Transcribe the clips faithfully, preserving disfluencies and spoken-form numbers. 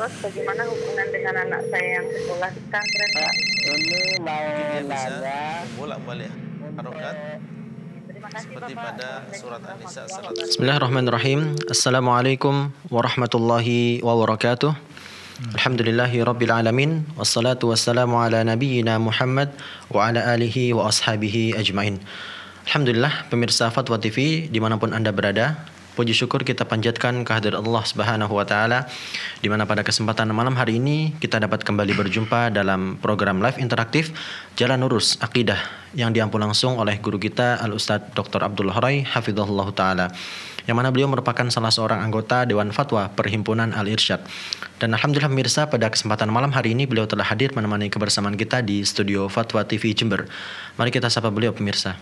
terus bagaimana hubungan dengan anak saya yang sekolah di pesantren, Pak? Ini mau nanya bolak-balik harokat seperti pada surat An-Nisa. Bismillahirrahmanirrahim. Assalamualaikum warahmatullahi wabarakatuh. Alhamdulillahi rabbil alamin. Wassalatu wassalamu ala nabiyyina Muhammad wa ala alihi wa ashabihi ajmain. Alhamdulillah pemirsa Fatwa T V dimanapun Anda berada, puji syukur kita panjatkan kehadirat Allah Subhanahu wa taala di mana pada kesempatan malam hari ini kita dapat kembali berjumpa dalam program live interaktif Jalan Lurus Aqidah yang diampu langsung oleh guru kita Al Ustadz Doktor Abdullah Roy hafizahullah taala, yang mana beliau merupakan salah seorang anggota Dewan Fatwa Perhimpunan Al-Irsyad. Dan alhamdulillah pemirsa, pada kesempatan malam hari ini beliau telah hadir menemani kebersamaan kita di studio Fatwa T V Jember. Mari kita sapa beliau pemirsa.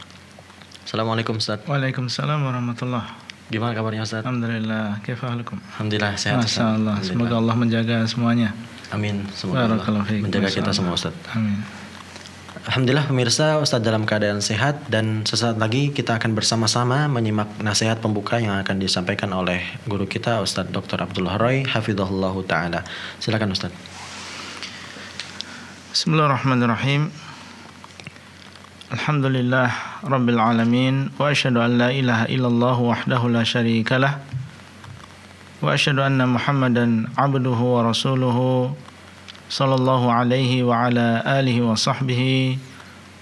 Assalamualaikum Ustaz. Waalaikumsalam warahmatullahi. Gimana kabarnya Ustaz? Alhamdulillah, kaifahalukum? Alhamdulillah sehat Ustaz. Alhamdulillah. Semoga Allah menjaga semuanya. Amin. Semoga Allah menjaga kita semua Ustaz. Amin. Alhamdulillah pemirsa, Ustaz dalam keadaan sehat dan sesaat lagi kita akan bersama-sama menyimak nasihat pembuka yang akan disampaikan oleh guru kita Ustaz Doktor Abdullah Roy hafizahullah taala. Silakan Ustaz. Bismillahirrahmanirrahim. Alhamdulillah Rabbil Alamin. Wa asyhadu an la ilaha illallah wahdahu la syarika lah. Wa asyhadu anna Muhammadan abduhu wa rasuluhu sallallahu alaihi wa ala alihi wa sahbihi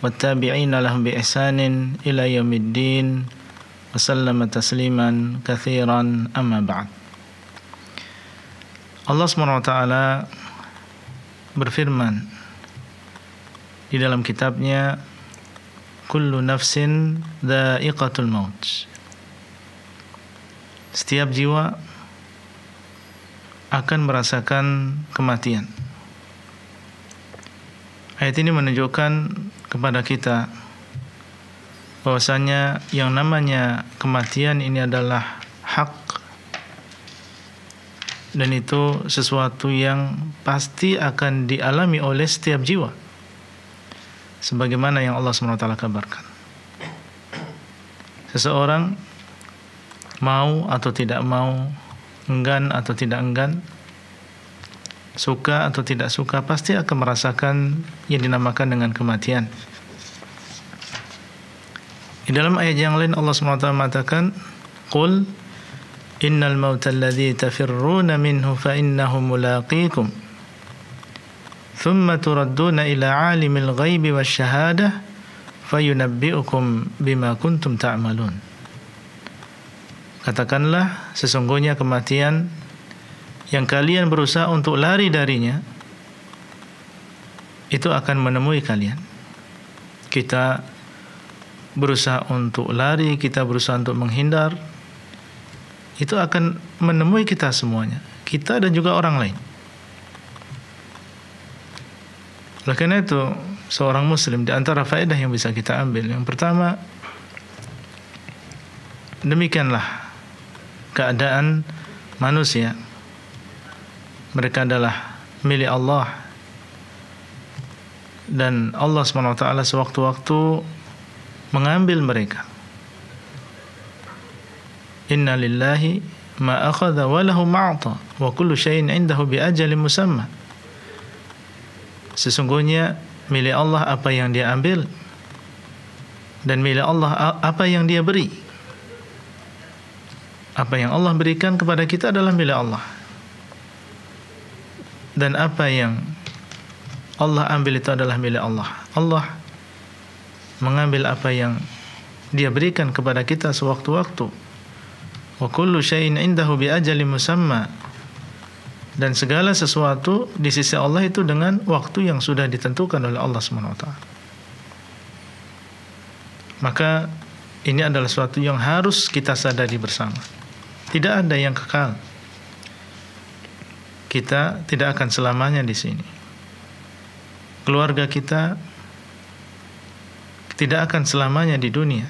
wa tabi'ina lahum bi ihsanin ila yaumiddin wa sallama tasliman katsiran amma ba'd. Allah Subhanahu wa taala berfirman di dalam kitabnya, kullu nafsin dha'iqatul maut. Setiap jiwa akan merasakan kematian. Ayat ini menunjukkan kepada kita bahwasanya yang namanya kematian ini adalah hak dan itu sesuatu yang pasti akan dialami oleh setiap jiwa, sebagaimana yang Allah Subhanahu wa taala kabarkan. Seseorang mau atau tidak mau, enggan atau tidak enggan, suka atau tidak suka, pasti akan merasakan yang dinamakan dengan kematian. Di dalam ayat yang lain Allah Subhanahu wa taala mengatakan, "Qul innal mauta alladzi tafirruna minhu fa innahu mulaqikum." ثم تردون إلى عالم الغيب والشهادة فينبئكم بما كنتم تعملون. Katakanlah, sesungguhnya kematian yang kalian berusaha untuk lari darinya itu akan menemui kalian. Kita berusaha untuk lari, kita berusaha untuk menghindar, itu akan menemui kita semuanya, kita dan juga orang lain. Oleh karena itu, seorang muslim di antara faedah yang bisa kita ambil, yang pertama, demikianlah keadaan manusia. Mereka adalah milik Allah. Dan Allah Subhanahu wa taala sewaktu-waktu mengambil mereka. Inna lillahi ma akhadha wa lahu ma'ata wa kullu syai'in indahu bi ajalin musamma. Sesungguhnya milik Allah apa yang dia ambil dan milik Allah apa yang dia beri. Apa yang Allah berikan kepada kita adalah milik Allah, dan apa yang Allah ambil itu adalah milik Allah. Allah mengambil apa yang dia berikan kepada kita sewaktu-waktu. Wa kullu syai'in indahu bi ajalin musamma. Dan segala sesuatu di sisi Allah itu dengan waktu yang sudah ditentukan oleh Allah Subhanahu wa taala. Maka ini adalah sesuatu yang harus kita sadari bersama. Tidak ada yang kekal. Kita tidak akan selamanya di sini. Keluarga kita tidak akan selamanya di dunia.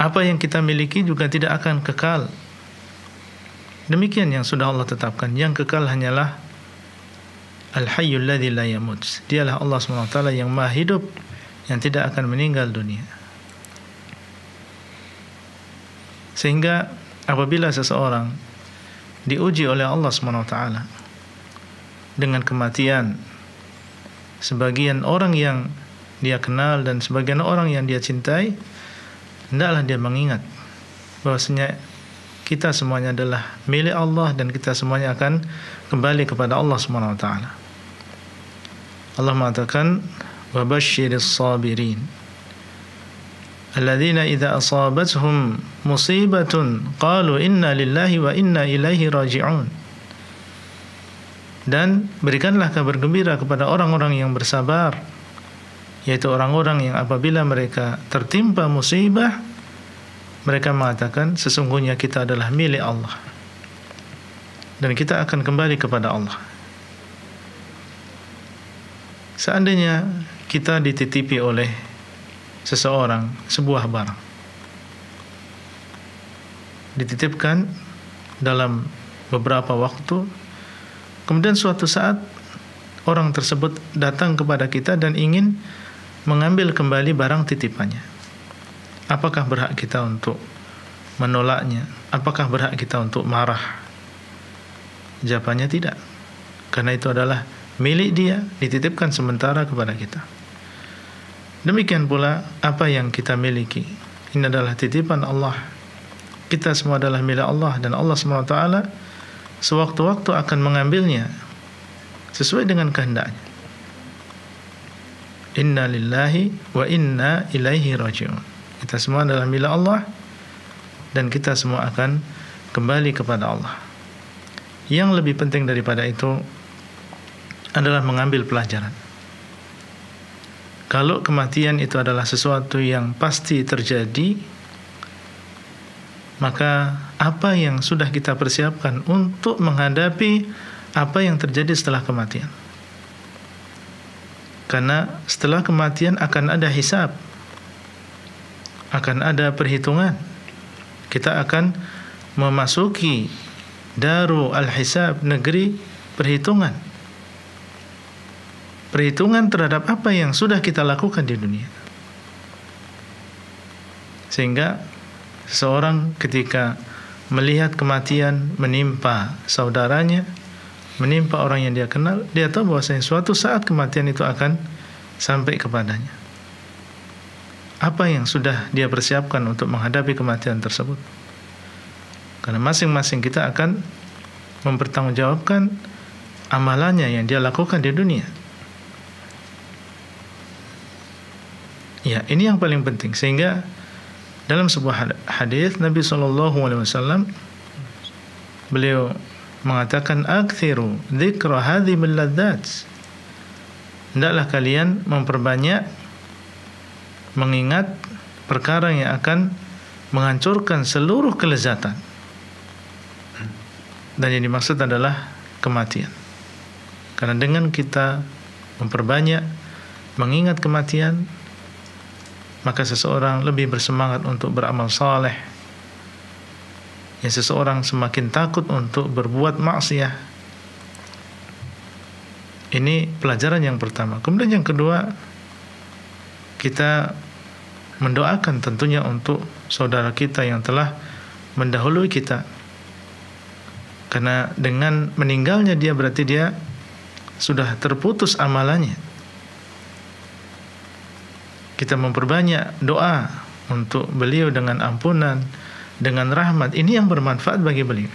Apa yang kita miliki juga tidak akan kekal. Demikian yang sudah Allah tetapkan. Yang kekal hanyalah Al-Hayyul Ladzi la Yamut. Dialah Allah Subhanahu wa taala yang maha hidup, yang tidak akan meninggal dunia. Sehingga apabila seseorang diuji oleh Allah subhanahu wa taala dengan kematian sebagian orang yang dia kenal dan sebagian orang yang dia cintai, hendaklah dia mengingat bahwasanya kita semuanya adalah milik Allah dan kita semuanya akan kembali kepada Allah subhanahu wa taala. Allah mengatakan, wa basyiril sabirin alladzina idza asabatuhum musibatun qalu inna lillahi wa inna ilaihi raji'un. Dan berikanlah kabar gembira kepada orang-orang yang bersabar, yaitu orang-orang yang apabila mereka tertimpa musibah, mereka mengatakan sesungguhnya kita adalah milik Allah dan kita akan kembali kepada Allah. Seandainya kita dititipi oleh seseorang sebuah barang, dititipkan dalam beberapa waktu, kemudian suatu saat orang tersebut datang kepada kita dan ingin mengambil kembali barang titipannya. Apakah berhak kita untuk menolaknya? Apakah berhak kita untuk marah? Jawabannya tidak, karena itu adalah milik dia, dititipkan sementara kepada kita. Demikian pula apa yang kita miliki, ini adalah titipan Allah. Kita semua adalah milik Allah dan Allah subhanahu wa taala sewaktu-waktu akan mengambilnya sesuai dengan kehendaknya. Inna lillahi wa inna ilaihi raji'un. Kita semua adalah milik Allah dan kita semua akan kembali kepada Allah. Yang lebih penting daripada itu adalah mengambil pelajaran. Kalau kematian itu adalah sesuatu yang pasti terjadi, maka apa yang sudah kita persiapkan untuk menghadapi apa yang terjadi setelah kematian? Karena setelah kematian akan ada hisab, akan ada perhitungan. Kita akan memasuki daru al-hisab, negeri perhitungan. Perhitungan terhadap apa yang sudah kita lakukan di dunia. Sehingga seseorang ketika melihat kematian menimpa saudaranya, menimpa orang yang dia kenal, dia tahu bahwasanya suatu saat kematian itu akan sampai kepadanya. Apa yang sudah dia persiapkan untuk menghadapi kematian tersebut? Karena masing-masing kita akan mempertanggungjawabkan amalannya yang dia lakukan di dunia. Ya, ini yang paling penting. Sehingga dalam sebuah hadis Nabi shallallahu alaihi wasallam beliau mengatakan, "Akthiru dzikra hadhimil ladzat." Hendaklah kalian memperbanyak mengingat perkara yang akan menghancurkan seluruh kelezatan. Dan yang dimaksud adalah kematian. Karena dengan kita memperbanyak mengingat kematian, maka seseorang lebih bersemangat untuk beramal saleh. Ya, seseorang semakin takut untuk berbuat maksiat. Ini pelajaran yang pertama. Kemudian yang kedua, kita mendoakan tentunya untuk saudara kita yang telah mendahului kita. Karena dengan meninggalnya dia berarti dia sudah terputus amalannya. Kita memperbanyak doa untuk beliau dengan ampunan, dengan rahmat. Ini yang bermanfaat bagi beliau.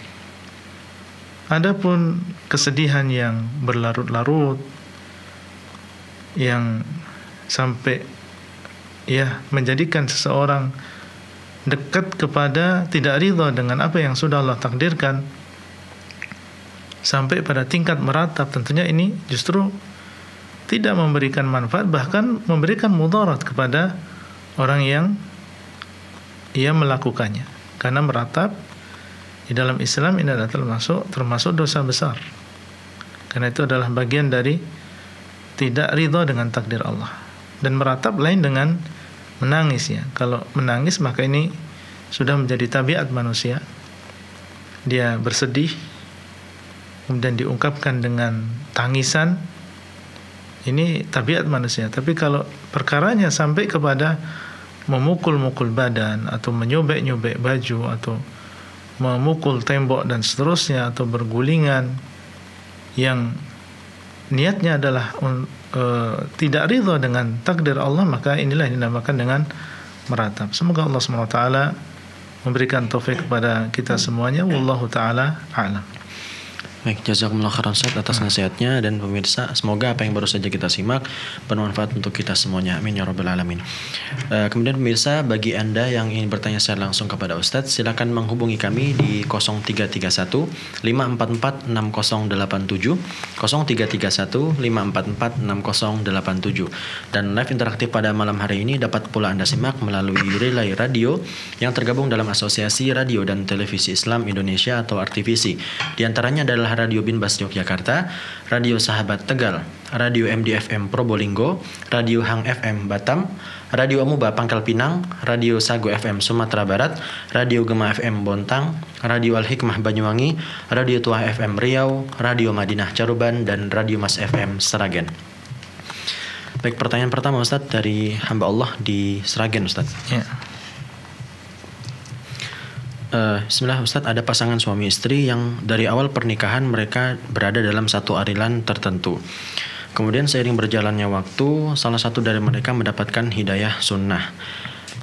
Adapun kesedihan yang berlarut-larut, yang sampai ya menjadikan seseorang dekat kepada tidak ridha dengan apa yang sudah Allah takdirkan, sampai pada tingkat meratap, tentunya ini justru tidak memberikan manfaat, bahkan memberikan mudarat kepada orang yang ia melakukannya. Karena meratap di dalam Islam ini adalah termasuk, termasuk dosa besar. Karena itu adalah bagian dari tidak ridha dengan takdir Allah. Dan meratap lain dengan menangis ya. Kalau menangis maka ini sudah menjadi tabiat manusia. Dia bersedih, kemudian diungkapkan dengan tangisan. Ini tabiat manusia. Tapi kalau perkaranya sampai kepada memukul-mukul badan atau menyobek-nyobek baju atau memukul tembok dan seterusnya, atau bergulingan yang niatnya adalah e, tidak ridha dengan takdir Allah, maka inilah yang dinamakan dengan meratap. Semoga Allah subhanahu wa taala memberikan taufik kepada kita semuanya. Wallahu ta'ala a'lam. Baik, jazakumullah khairan Ustaz atas nasihatnya, dan pemirsa, semoga apa yang baru saja kita simak bermanfaat untuk kita semuanya. Amin ya rabbal alamin. Uh, kemudian pemirsa, bagi Anda yang ingin bertanya secara langsung kepada Ustaz, silakan menghubungi kami di nol tiga tiga satu lima empat empat enam nol delapan tujuh, nol tiga tiga satu lima empat empat enam nol delapan tujuh. Dan live interaktif pada malam hari ini dapat pula Anda simak melalui relay radio yang tergabung dalam Asosiasi Radio dan Televisi Islam Indonesia atau R T V S I. Di antaranya adalah Radio Bin Bas Yogyakarta, Radio Sahabat Tegal, Radio M D F M Probolinggo, Radio Hang F M Batam, Radio Amubah Pangkal Pinang, Radio Sago F M Sumatera Barat, Radio Gemah F M Bontang, Radio Al-Hikmah Banyuwangi, Radio Tuah F M Riau, Radio Madinah Caruban, dan Radio Mas F M Sragen. Baik, pertanyaan pertama Ustadz dari hamba Allah di Sragen, Ustadz. Ya. Uh, Bismillah Ustadz, ada pasangan suami istri yang dari awal pernikahan mereka berada dalam satu aliran tertentu. Kemudian seiring berjalannya waktu, salah satu dari mereka mendapatkan hidayah sunnah.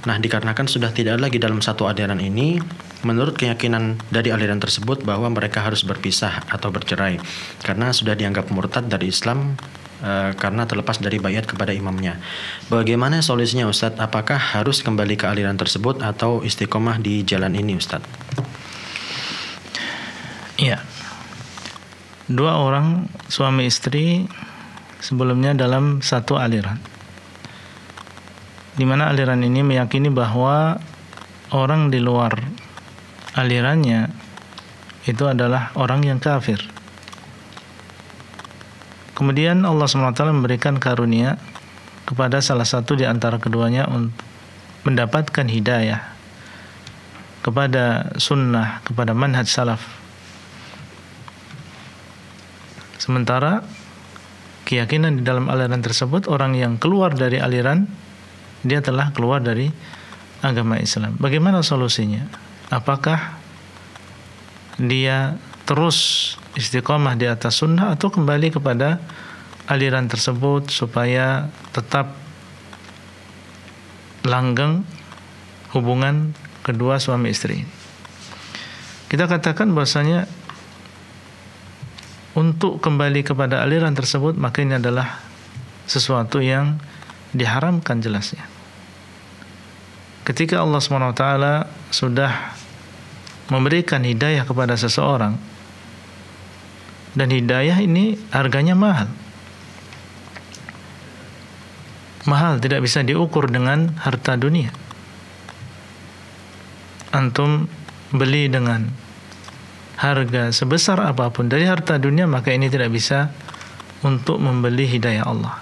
Nah, dikarenakan sudah tidak lagi dalam satu aliran ini, menurut keyakinan dari aliran tersebut bahwa mereka harus berpisah atau bercerai karena sudah dianggap murtad dari Islam, uh, karena terlepas dari bayat kepada imamnya. Bagaimana solusinya Ustadz? Apakah harus kembali ke aliran tersebut atau istiqomah di jalan ini Ustadz? Iya. Dua orang suami istri sebelumnya dalam satu aliran, di mana aliran ini meyakini bahwa orang di luar alirannya itu adalah orang yang kafir. Kemudian Allah subhanahu wa taala memberikan karunia kepada salah satu di antara keduanya untuk mendapatkan hidayah kepada sunnah, kepada manhaj salaf. Sementara keyakinan di dalam aliran tersebut, orang yang keluar dari aliran, dia telah keluar dari agama Islam. Bagaimana solusinya? Apakah dia terus istiqomah di atas sunnah atau kembali kepada aliran tersebut supaya tetap langgeng hubungan kedua suami istri? Kita katakan bahwasanya untuk kembali kepada aliran tersebut makanya adalah sesuatu yang diharamkan jelasnya. Ketika Allah subhanahu wa taala sudah memberikan hidayah kepada seseorang, dan hidayah ini harganya mahal. Mahal, tidak bisa diukur dengan harta dunia. Antum beli dengan harga sebesar apapun dari harta dunia, maka ini tidak bisa untuk membeli hidayah Allah.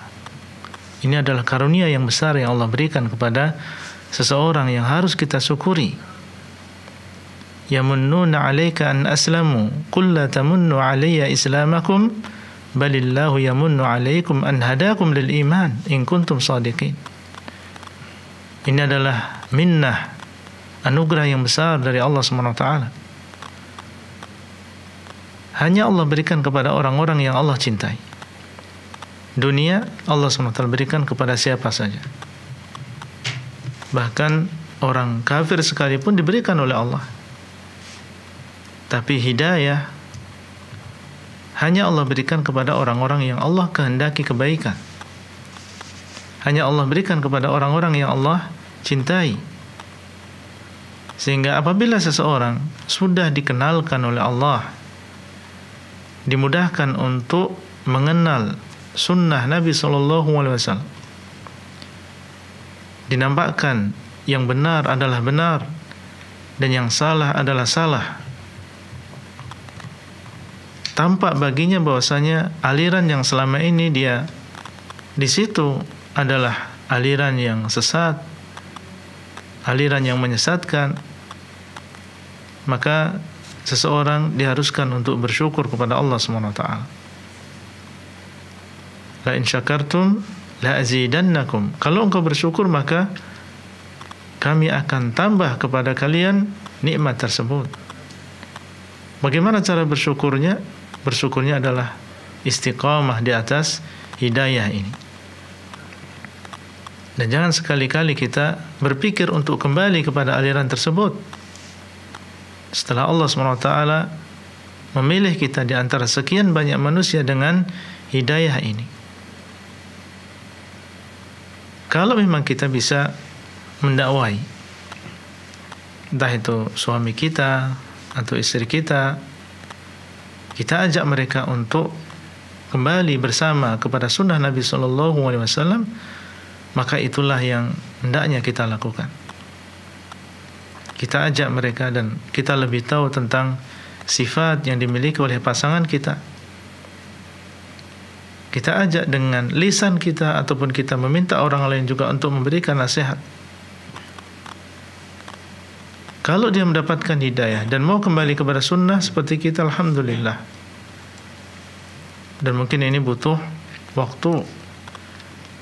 Ini adalah karunia yang besar yang Allah berikan kepada seseorang yang harus kita syukuri. Yamunnuna 'alaika an aslamu qul la tamunnu 'alayya islamakum balillahu yamunnu 'alaikum an hadakum lil iman in kuntum shadiqin. Ini adalah minnah, anugerah yang besar dari Allah Subhanahu wa taala. Hanya Allah berikan kepada orang-orang yang Allah cintai. Dunia Allah Subhanahu wa taala berikan kepada siapa saja. Bahkan orang kafir sekalipun diberikan oleh Allah. Tapi hidayah hanya Allah berikan kepada orang-orang yang Allah kehendaki kebaikan. Hanya Allah berikan kepada orang-orang yang Allah cintai. Sehingga apabila seseorang sudah dikenalkan oleh Allah, dimudahkan untuk mengenal sunnah Nabi shallallahu alaihi wasallam, dinampakkan yang benar adalah benar dan yang salah adalah salah. Tampak baginya bahwasanya aliran yang selama ini dia di situ adalah aliran yang sesat, aliran yang menyesatkan. Maka seseorang diharuskan untuk bersyukur kepada Allah Subhanahu wa taala. La in syakartum la azidannakum. Kalau engkau bersyukur maka kami akan tambah kepada kalian nikmat tersebut. Bagaimana cara bersyukurnya? Bersyukurnya adalah istiqamah di atas hidayah ini. Dan jangan sekali-kali kita berpikir untuk kembali kepada aliran tersebut. Setelah Allah subhanahu wa taala memilih kita di antara sekian banyak manusia dengan hidayah ini. Kalau memang kita bisa mendakwai, entah itu suami kita atau istri kita, kita ajak mereka untuk kembali bersama kepada sunnah Nabi shallallahu alaihi wasallam, maka itulah yang hendaknya kita lakukan. Kita ajak mereka dan kita lebih tahu tentang sifat yang dimiliki oleh pasangan kita. Kita ajak dengan lisan kita ataupun kita meminta orang lain juga untuk memberikan nasihat. Kalau dia mendapatkan hidayah dan mau kembali kepada sunnah seperti kita, alhamdulillah. Dan mungkin ini butuh waktu.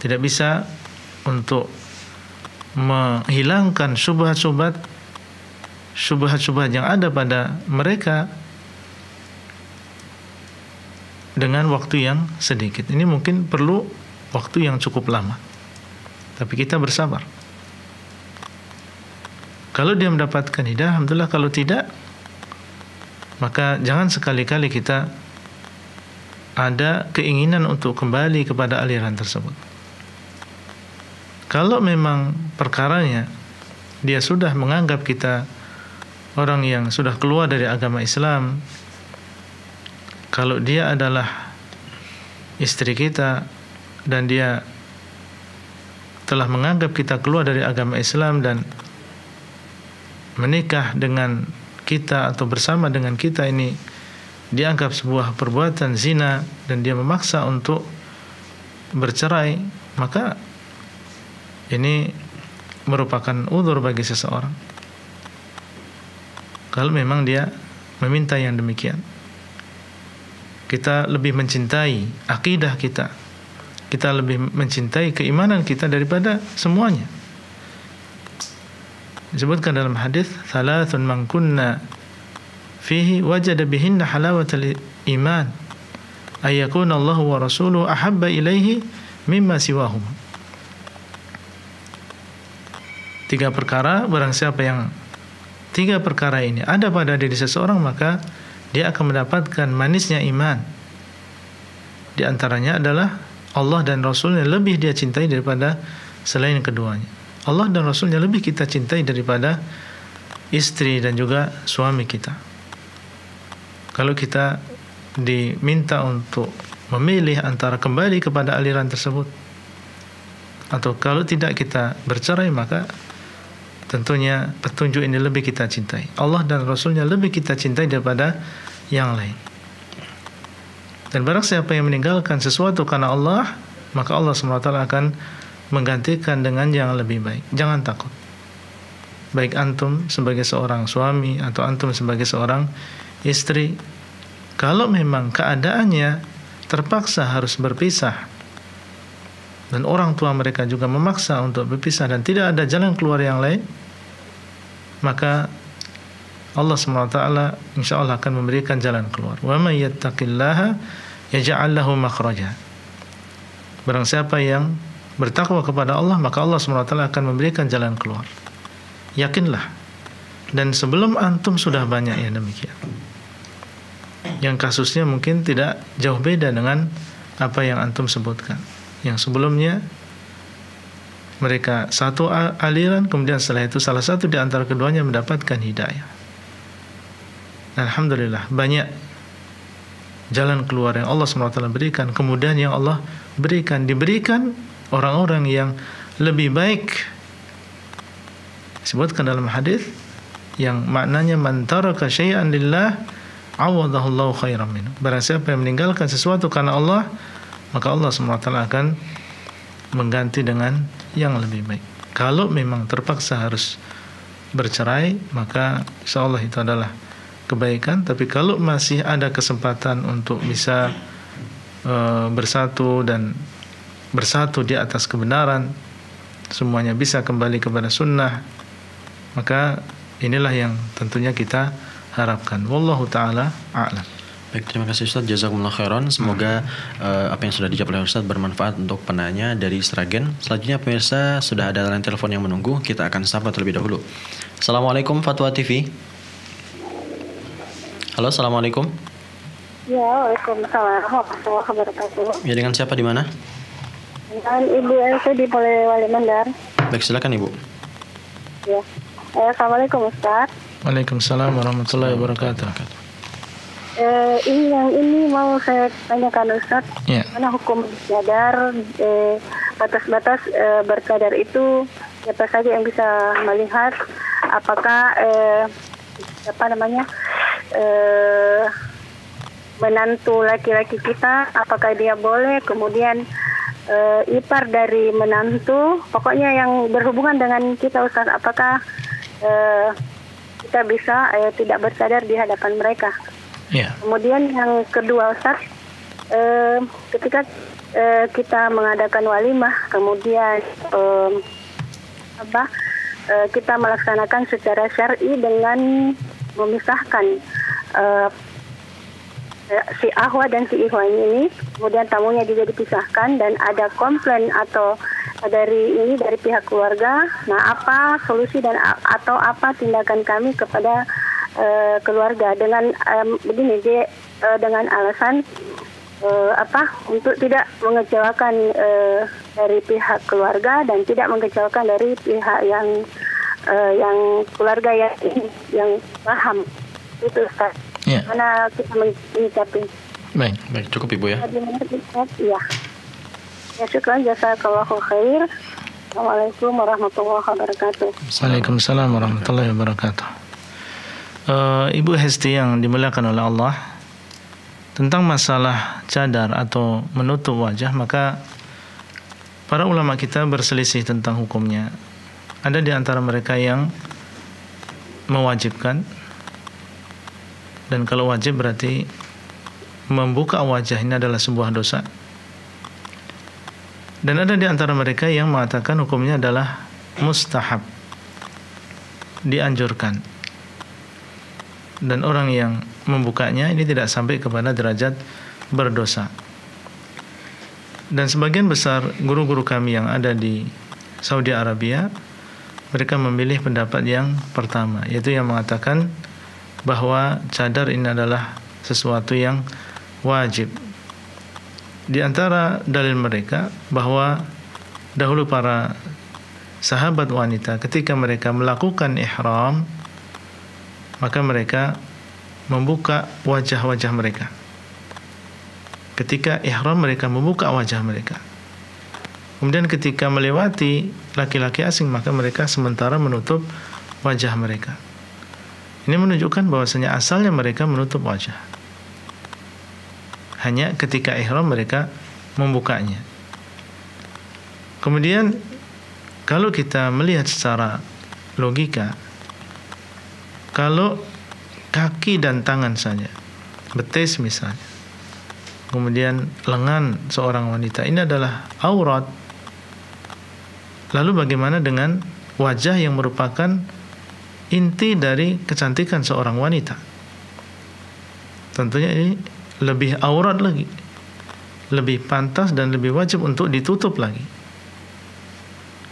Tidak bisa untuk menghilangkan syubhat-syubhat syubhat-syubhat yang ada pada mereka dengan waktu yang sedikit. Ini mungkin perlu waktu yang cukup lama. Tapi kita bersabar. Kalau dia mendapatkan hidayah, alhamdulillah. Kalau tidak, maka jangan sekali-kali kita ada keinginan untuk kembali kepada aliran tersebut. Kalau memang perkaranya dia sudah menganggap kita orang yang sudah keluar dari agama Islam, kalau dia adalah istri kita dan dia telah menganggap kita keluar dari agama Islam dan menikah dengan kita atau bersama dengan kita, ini dianggap sebuah perbuatan zina dan dia memaksa untuk bercerai, maka ini merupakan udzur bagi seseorang. Kalau memang dia meminta yang demikian, kita lebih mencintai akidah kita, kita lebih mencintai keimanan kita daripada semuanya. Disebutkan dalam hadis, "Thalathun man kunna fihi wajada bihinna halawatal iman, ayyakuna Allah wa rasuluhu ahabba ilaihi mimma siwahum." Tiga perkara, barang siapa yang tiga perkara ini ada pada diri seseorang, maka dia akan mendapatkan manisnya iman. Di antaranya adalah Allah dan Rasulnya lebih dia cintai daripada selain keduanya. Allah dan Rasulnya lebih kita cintai daripada istri dan juga suami kita. Kalau kita diminta untuk memilih antara kembali kepada aliran tersebut atau kalau tidak kita bercerai, maka tentunya petunjuk ini lebih kita cintai. Allah dan Rasulnya lebih kita cintai daripada yang lain. Dan barang siapa yang meninggalkan sesuatu karena Allah, maka Allah subhanahu wa taala akan menggantikan dengan yang lebih baik. Jangan takut. Baik antum sebagai seorang suami atau antum sebagai seorang istri, kalau memang keadaannya terpaksa harus berpisah dan orang tua mereka juga memaksa untuk berpisah dan tidak ada jalan keluar yang lain, maka Allah subhanahu wa taala insya Allah akan memberikan jalan keluar. Wa may yattaqillaha yaj'al lahu makhraja. Barang siapa yang bertakwa kepada Allah, maka Allah subhanahu wa taala akan memberikan jalan keluar. Yakinlah. Dan sebelum antum sudah banyak yang demikian, yang kasusnya mungkin tidak jauh beda dengan apa yang antum sebutkan, yang sebelumnya mereka satu aliran, kemudian setelah itu salah satu di antara keduanya mendapatkan hidayah. Alhamdulillah, banyak jalan keluar yang Allah subhanahu wa taala berikan, kemudahan yang Allah berikan, diberikan orang-orang yang lebih baik. Disebutkan dalam hadis yang maknanya man taraka syai'an lillah awadahu Allahu khairan minhu. Barang siapa yang meninggalkan sesuatu karena Allah, maka Allah subhanahu wa taala akan mengganti dengan yang lebih baik. Kalau memang terpaksa harus bercerai, maka insya Allah itu adalah kebaikan. Tapi kalau masih ada kesempatan untuk bisa e, bersatu dan bersatu di atas kebenaran, semuanya bisa kembali kepada sunnah, maka inilah yang tentunya kita harapkan. Wallahu ta'ala a'lam. Baik, terima kasih Ustaz, jazakumullah khairan. Semoga hmm. uh, apa yang sudah dijawab oleh Ustaz bermanfaat untuk penanya dari Sragen. Selanjutnya pemirsa, sudah ada line telepon yang menunggu. Kita akan sapa terlebih dahulu. Assalamualaikum Fatwa T V. Halo, assalamualaikum. Ya, waalaikumsalam warahmatullahi wabarakatuh. Ya, dengan siapa di mana? Dengan Ibu Elsa di Polewali Mandar. Baik, silakan Ibu. Ya. Eh, assalamualaikum Ustaz. Waalaikumsalam warahmatullahi wabarakatuh. Eh, ini yang ini mau saya tanyakan Ustaz. Ya. Mana hukum cadar? Eh, batas-batas eh, bercadar itu siapa saja yang bisa melihat? Apakah eh, apa namanya? Eh, menantu laki-laki kita, apakah dia boleh, kemudian e, ipar dari menantu, pokoknya yang berhubungan dengan kita Ustaz, apakah e, kita bisa e, tidak bercadar di hadapan mereka. Yeah. Kemudian yang kedua Ustaz, e, ketika e, kita mengadakan walimah, kemudian e, apa, e, kita melaksanakan secara syar'i dengan memisahkan e, si ahwa dan si ihwan ini, kemudian tamunya juga dipisahkan dan ada komplain atau dari ini dari pihak keluarga. Nah, apa solusi dan atau apa tindakan kami kepada uh, keluarga dengan um, begini dia, uh, dengan alasan uh, apa untuk tidak mengecewakan uh, dari pihak keluarga dan tidak mengecewakan dari pihak yang uh, yang keluarga yang yang paham itu Ustaz. Ya. Mana kita mencapin. Baik, baik, cukup Ibu ya. Iya. Ya, syukran, jazakallahu khair. Assalamualaikum warahmatullahi wabarakatuh. Waalaikumsalam warahmatullahi wabarakatuh. Uh, Ibu Hesti yang dimuliakan oleh Allah, tentang masalah cadar atau menutup wajah, maka para ulama kita berselisih tentang hukumnya. Ada di antara mereka yang mewajibkan. Dan kalau wajib berarti membuka wajah ini adalah sebuah dosa. Dan ada di antara mereka yang mengatakan hukumnya adalah mustahab, dianjurkan. Dan orang yang membukanya ini tidak sampai kepada derajat berdosa. Dan sebagian besar guru-guru kami yang ada di Saudi Arabia, mereka memilih pendapat yang pertama, yaitu yang mengatakan bahwa cadar ini adalah sesuatu yang wajib. Di antara dalil mereka bahwa dahulu para sahabat wanita ketika mereka melakukan ihram, maka mereka membuka wajah-wajah mereka. Ketika ihram mereka membuka wajah mereka. Kemudian ketika melewati laki-laki asing, maka mereka sementara menutup wajah mereka. Ini menunjukkan bahwasanya asalnya mereka menutup wajah. Hanya ketika ihram mereka membukanya. Kemudian kalau kita melihat secara logika, kalau kaki dan tangan saja, betis misalnya, kemudian lengan seorang wanita, ini adalah aurat. Lalu bagaimana dengan wajah yang merupakan inti dari kecantikan seorang wanita? Tentunya ini lebih aurat lagi, lebih pantas dan lebih wajib untuk ditutup lagi.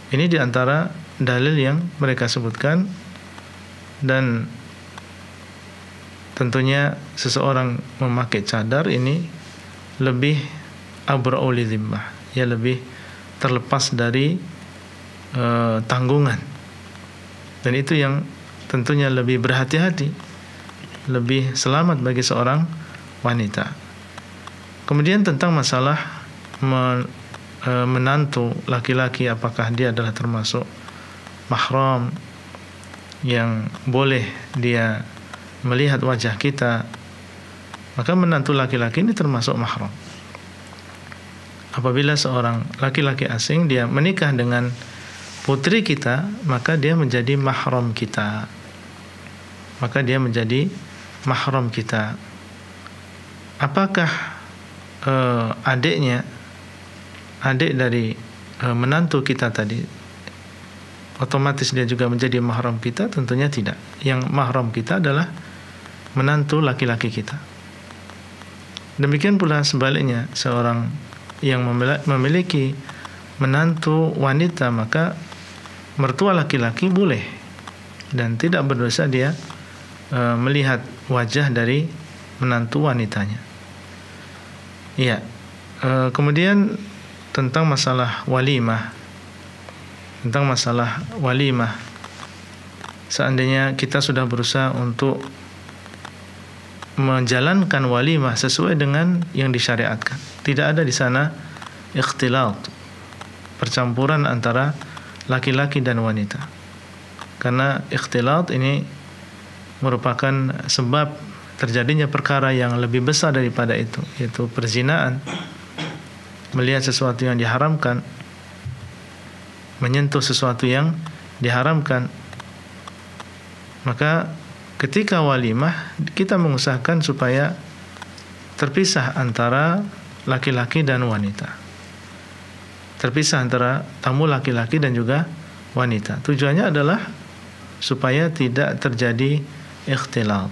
Ini diantara dalil yang mereka sebutkan. Dan tentunya seseorang memakai cadar ini lebih abra'uli zimmah, ya, lebih terlepas dari uh, tanggungan. Dan itu yang tentunya lebih berhati-hati, lebih selamat bagi seorang wanita. Kemudian tentang masalah menantu laki-laki, apakah dia adalah termasuk mahram yang boleh dia melihat wajah kita, maka menantu laki-laki ini termasuk mahram. Apabila seorang laki-laki asing dia menikah dengan putri kita, maka dia menjadi mahram kita. Maka dia menjadi mahram kita. Apakah uh, adiknya, adik dari uh, menantu kita tadi, otomatis dia juga menjadi mahram kita? Tentunya tidak. Yang mahram kita adalah menantu laki-laki kita. Demikian pula sebaliknya, seorang yang memiliki menantu wanita, maka mertua laki-laki boleh dan tidak berdosa dia e, melihat wajah dari menantu wanitanya. Iya. E, kemudian tentang masalah walimah, tentang masalah walimah, seandainya kita sudah berusaha untuk menjalankan walimah sesuai dengan yang disyariatkan, tidak ada di sana ikhtilat, percampuran antara laki-laki dan wanita, karena ikhtilat ini merupakan sebab terjadinya perkara yang lebih besar daripada itu, yaitu perzinaan, melihat sesuatu yang diharamkan, menyentuh sesuatu yang diharamkan. Maka ketika walimah, kita mengusahakan supaya terpisah antara laki-laki dan wanita, terpisah antara tamu laki-laki dan juga wanita. Tujuannya adalah supaya tidak terjadi ikhtilat.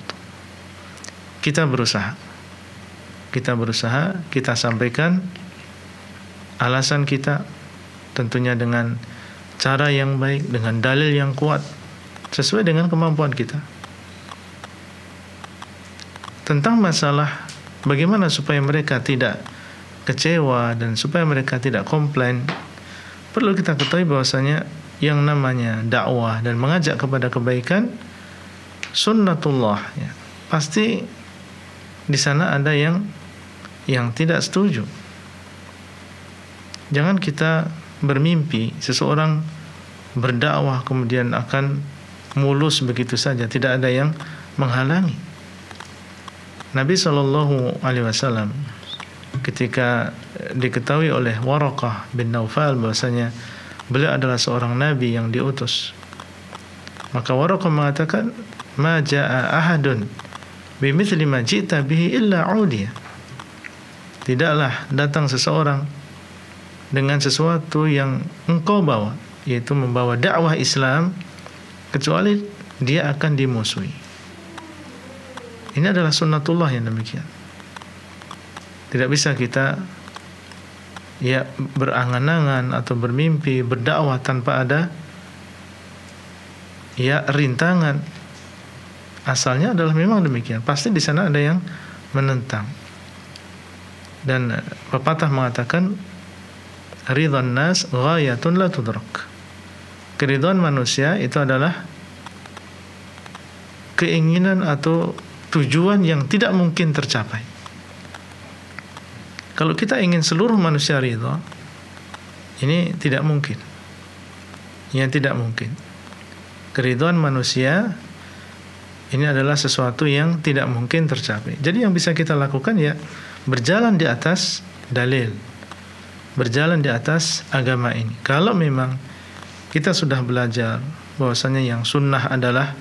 Kita berusaha, kita berusaha, kita sampaikan alasan kita, tentunya dengan cara yang baik, dengan dalil yang kuat, sesuai dengan kemampuan kita. Tentang masalah bagaimana supaya mereka tidak kecewa dan supaya mereka tidak komplain, perlu kita ketahui bahwasanya yang namanya dakwah dan mengajak kepada kebaikan, sunnatullah, ya, pasti di sana ada yang yang tidak setuju. Jangan kita bermimpi seseorang berdakwah kemudian akan mulus begitu saja, tidak ada yang menghalangi. Nabi Shallallahu Alaihi Wasallam ketika diketahui oleh Waraqah bin Naufal bahwasanya beliau adalah seorang nabi yang diutus, maka Waraqah mengatakan, "Ma jaa ahadun bimithli ma jita bihi illa udiya." Tidaklah datang seseorang dengan sesuatu yang engkau bawa, yaitu membawa dakwah Islam, kecuali dia akan dimusuhi. Ini adalah sunnatullah yang demikian. Tidak bisa kita ya berangan-angan atau bermimpi berdakwah tanpa ada ya rintangan. Asalnya adalah memang demikian. Pasti di sana ada yang menentang. Dan pepatah mengatakan, ridhon nas ghayatun la tudrak. Keridhaan manusia itu adalah keinginan atau tujuan yang tidak mungkin tercapai. Kalau kita ingin seluruh manusia ridha, ini tidak mungkin. Ini tidak mungkin. Keridhaan manusia ini adalah sesuatu yang tidak mungkin tercapai. Jadi yang bisa kita lakukan ya berjalan di atas dalil, berjalan di atas agama ini. Kalau memang kita sudah belajar bahwasanya yang sunnah adalah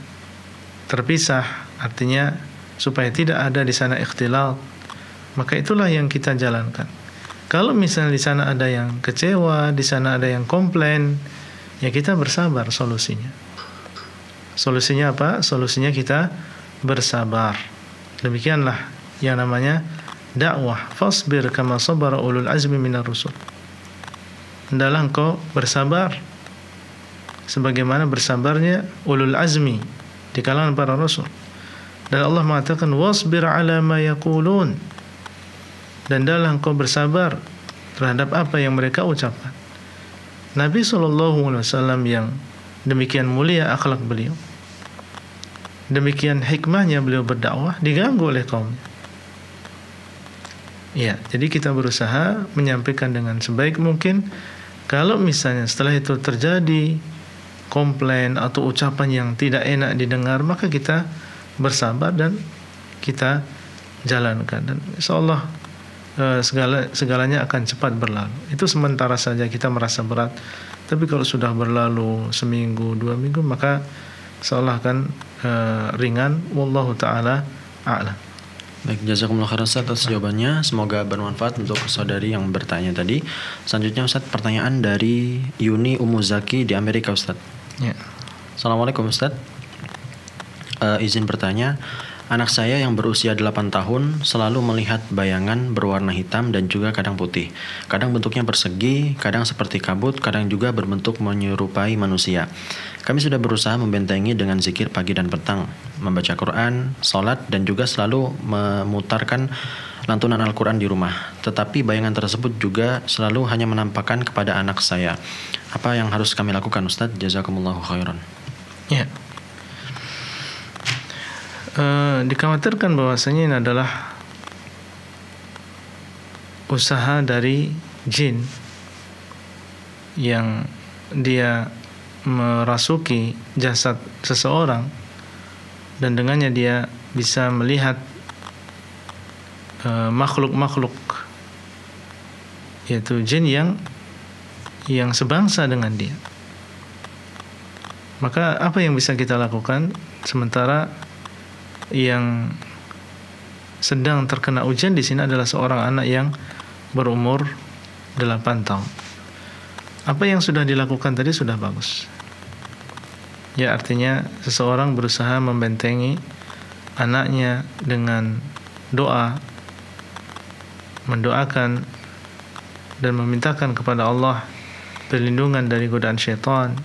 terpisah, artinya supaya tidak ada di sana ikhtilal, maka itulah yang kita jalankan. Kalau misalnya di sana ada yang kecewa, di sana ada yang komplain, ya kita bersabar solusinya. Solusinya apa? Solusinya kita bersabar. Demikianlah yang namanya dakwah. Fasbir kama sabara ulul azmi minar rusul. Hendaklah engkau bersabar sebagaimana bersabarnya ulul azmi di kalangan para rasul. Dan Allah mengatakan, wasbir ala ma yaqulun, dan hendaklah engkau bersabar terhadap apa yang mereka ucapkan. Nabi shallallahu alaihi wasallam yang demikian mulia akhlak beliau, demikian hikmahnya beliau berdakwah, diganggu oleh kaumnya. Ya, jadi kita berusaha menyampaikan dengan sebaik mungkin. Kalau misalnya setelah itu terjadi komplain atau ucapan yang tidak enak didengar, maka kita bersabar dan kita jalankan, dan insyaallah segala segalanya akan cepat berlalu. Itu sementara saja kita merasa berat, tapi kalau sudah berlalu seminggu dua minggu, maka insyaallah akan uh, ringan. Wallahu taala a'lam. Baik, jazakumullah khairan Ustaz atas jawabannya. Semoga bermanfaat untuk saudari yang bertanya tadi. Selanjutnya Ustaz, pertanyaan dari Yuni Ummu Zaki di Amerika Ustaz. Ya. Assalamualaikum Ustaz. Uh, izin bertanya, Anak saya yang berusia delapan tahun selalu melihat bayangan berwarna hitam dan juga kadang putih. Kadang bentuknya persegi, kadang seperti kabut, kadang juga berbentuk menyerupai manusia. Kami sudah berusaha membentengi dengan zikir pagi dan petang, membaca Quran, sholat, dan juga selalu memutarkan lantunan Al-Quran di rumah. Tetapi bayangan tersebut juga selalu hanya menampakkan kepada anak saya. Apa yang harus kami lakukan, Ustadz? Jazakumullahu khairan. Ya. Uh, dikhawatirkan bahwasanya ini adalah usaha dari jin yang dia merasuki jasad seseorang dan dengannya dia bisa melihat uh, makhluk-makhluk, yaitu jin yang yang sebangsa dengan dia. Maka apa yang bisa kita lakukan sementara yang sedang terkena ujian di sini adalah seorang anak yang berumur delapan tahun. Apa yang sudah dilakukan tadi sudah bagus. Ya, artinya seseorang berusaha membentengi anaknya dengan doa, mendoakan dan memintakan kepada Allah perlindungan dari godaan syaitan,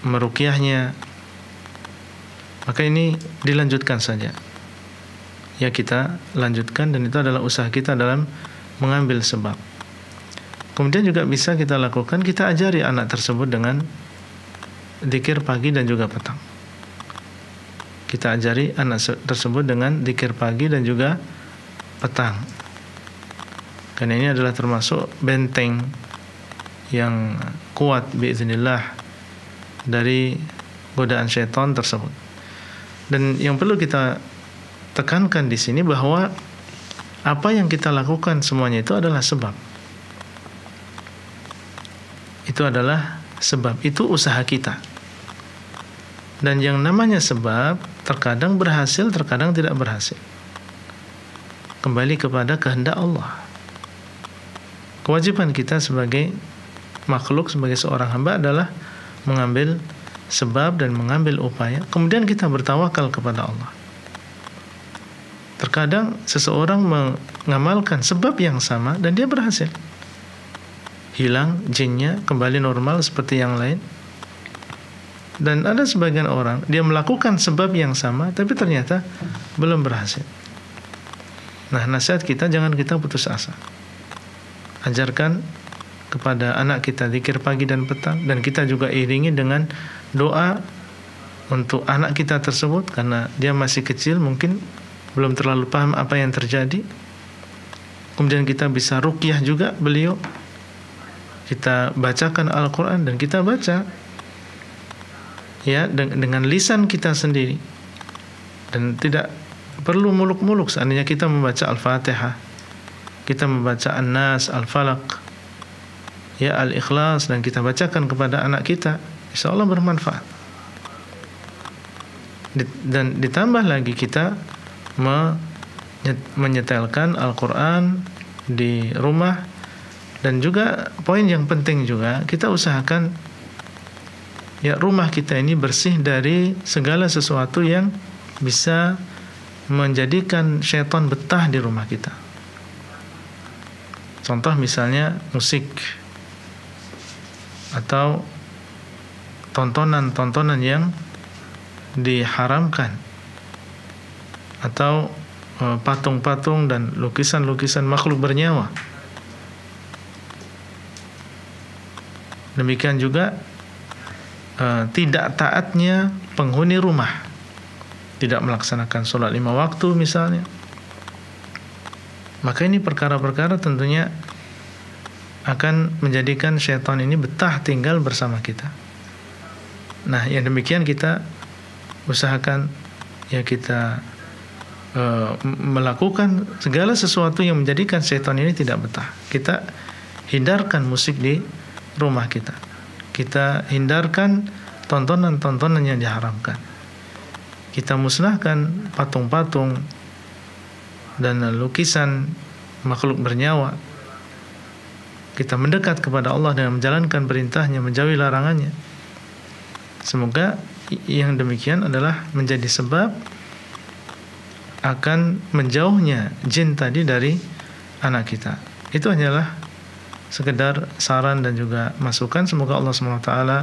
meruqyahnya. Maka ini dilanjutkan saja. Ya, kita lanjutkan, dan itu adalah usaha kita dalam mengambil sebab. Kemudian juga bisa kita lakukan, kita ajari anak tersebut dengan zikir pagi dan juga petang. Kita ajari anak tersebut dengan zikir pagi dan juga petang. Karena ini adalah termasuk benteng yang kuat biiznillah dari godaan syaitan tersebut. Dan yang perlu kita tekankan di sini bahwa apa yang kita lakukan semuanya itu adalah sebab. Itu adalah sebab, itu usaha kita. Dan yang namanya sebab terkadang berhasil, terkadang tidak berhasil. Kembali kepada kehendak Allah. Kewajiban kita sebagai makhluk, sebagai seorang hamba adalah mengambil sebab dan mengambil upaya, kemudian kita bertawakal kepada Allah. Terkadang seseorang mengamalkan sebab yang sama dan dia berhasil. Hilang jinnya, kembali normal seperti yang lain. Dan ada sebagian orang, dia melakukan sebab yang sama tapi ternyata belum berhasil. Nah, nasihat kita, jangan kita putus asa. Ajarkan kepada anak kita zikir pagi dan petang, dan kita juga iringi dengan doa untuk anak kita tersebut, karena dia masih kecil mungkin belum terlalu paham apa yang terjadi. Kemudian kita bisa ruqyah juga beliau, kita bacakan Al-Quran dan kita baca ya dengan lisan kita sendiri, dan tidak perlu muluk-muluk. Seandainya kita membaca Al-Fatihah, kita membaca An-Nas, Al-Falaq, ya Al-Ikhlas, dan kita bacakan kepada anak kita, insya Allah bermanfaat. Dan ditambah lagi kita menyetelkan Al-Quran di rumah. Dan juga poin yang penting juga, kita usahakan ya rumah kita ini bersih dari segala sesuatu yang bisa menjadikan syaitan betah di rumah kita. Contoh misalnya musik atau tontonan-tontonan yang diharamkan, atau e, patung-patung dan lukisan-lukisan makhluk bernyawa. Demikian juga e, tidak taatnya penghuni rumah, tidak melaksanakan sholat lima waktu misalnya. Maka ini perkara-perkara tentunya akan menjadikan syaitan ini betah tinggal bersama kita. Nah, yang demikian kita usahakan ya kita e, melakukan segala sesuatu yang menjadikan syaitan ini tidak betah. Kita hindarkan musik di rumah kita. Kita hindarkan tontonan-tontonan yang diharamkan. Kita musnahkan patung-patung dan lukisan makhluk bernyawa. Kita mendekat kepada Allah dengan menjalankan perintahnya, menjauhi larangannya. Semoga yang demikian adalah menjadi sebab akan menjauhnya jin tadi dari anak kita. Itu hanyalah sekedar saran dan juga masukan. Semoga Allah subhanahu wa taala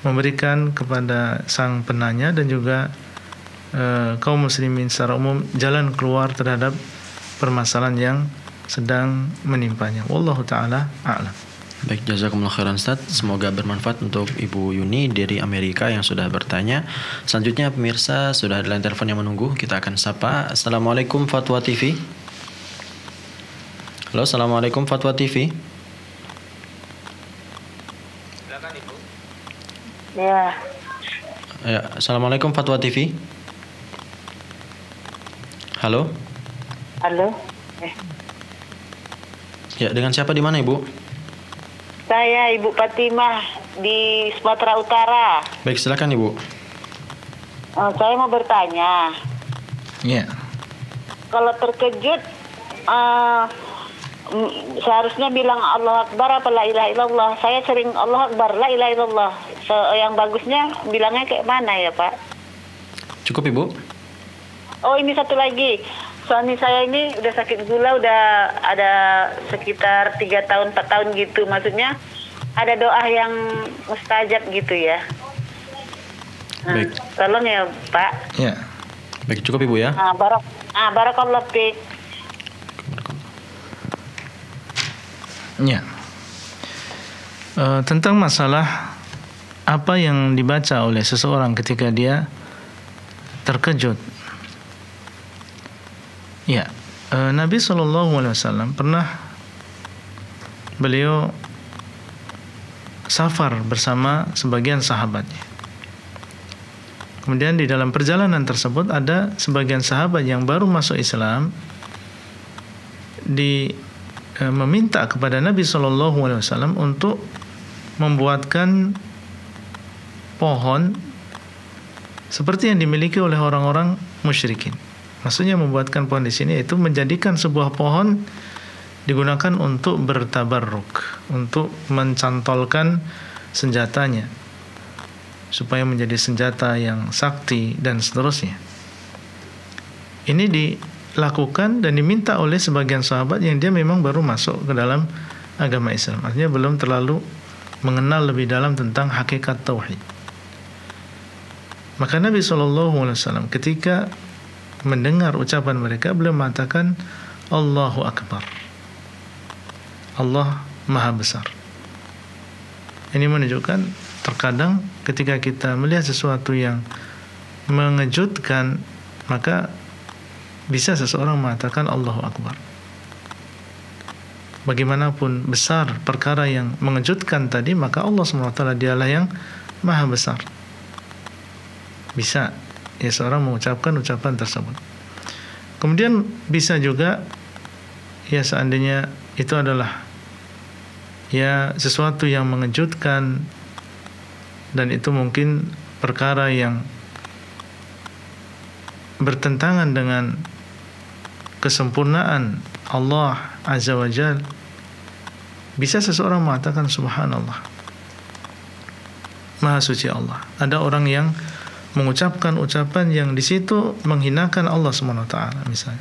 memberikan kepada sang penanya dan juga e, kaum muslimin secara umum jalan keluar terhadap permasalahan yang sedang menimpanya. Wallahu ta'ala a'lam. Baik, jazakumullah khairan Ustaz. Semoga bermanfaat untuk Ibu Yuni dari Amerika yang sudah bertanya. Selanjutnya pemirsa, sudah ada line telepon yang menunggu. Kita akan sapa. Assalamualaikum Fatwa T V. Halo, Assalamualaikum Fatwa T V. Silakan Ibu. Ya. Ya, Assalamualaikum Fatwa T V. Halo. Halo. Eh. Ya, dengan siapa di mana Ibu? Saya Ibu Fatimah di Sumatera Utara. Baik, silakan Ibu. Uh, saya mau bertanya. Iya. Yeah. Kalau terkejut, uh, seharusnya bilang Allah Akbar apa la ilaha illallah. Saya sering Allah Akbar, la ilaha illallah. So, yang bagusnya bilangnya kayak mana ya Pak? Cukup Ibu. Oh, ini satu lagi. Suami saya ini udah sakit gula, udah ada sekitar tiga tahun, empat tahun gitu. Maksudnya ada doa yang mustajab gitu ya. Nah, baik. Tolong ya Pak. Ya. Baik, cukup Ibu ya. Ah, barak, ah, barakallah fiik. Ya. E, tentang masalah apa yang dibaca oleh seseorang ketika dia terkejut. Ya, Nabi shallallahu alaihi wasallam pernah beliau safar bersama sebagian sahabatnya. Kemudian di dalam perjalanan tersebut ada sebagian sahabat yang baru masuk Islam di e, meminta kepada Nabi shallallahu alaihi wasallam untuk membuatkan pohon seperti yang dimiliki oleh orang-orang musyrikin. Maksudnya membuatkan pohon di sini itu menjadikan sebuah pohon digunakan untuk bertabarruk, untuk mencantolkan senjatanya supaya menjadi senjata yang sakti dan seterusnya. Ini dilakukan dan diminta oleh sebagian sahabat yang dia memang baru masuk ke dalam agama Islam, artinya belum terlalu mengenal lebih dalam tentang hakikat tauhid. Maka Nabi shallallahu alaihi wasallam ketika mendengar ucapan mereka, beliau mengatakan Allahu Akbar, Allah Maha Besar. Ini menunjukkan terkadang ketika kita melihat sesuatu yang mengejutkan, maka bisa seseorang mengatakan Allahu Akbar. Bagaimanapun besar perkara yang mengejutkan tadi, maka Allah subhanahu wa taala dialah yang Maha Besar. Bisa ya seorang mengucapkan ucapan tersebut. Kemudian bisa juga ya seandainya itu adalah ya sesuatu yang mengejutkan dan itu mungkin perkara yang bertentangan dengan kesempurnaan Allah Azza wa Jalla, bisa seseorang mengatakan subhanallah, Maha Suci Allah. Ada orang yang mengucapkan ucapan yang di situ menghinakan Allah Subhanahu wa taala, misalnya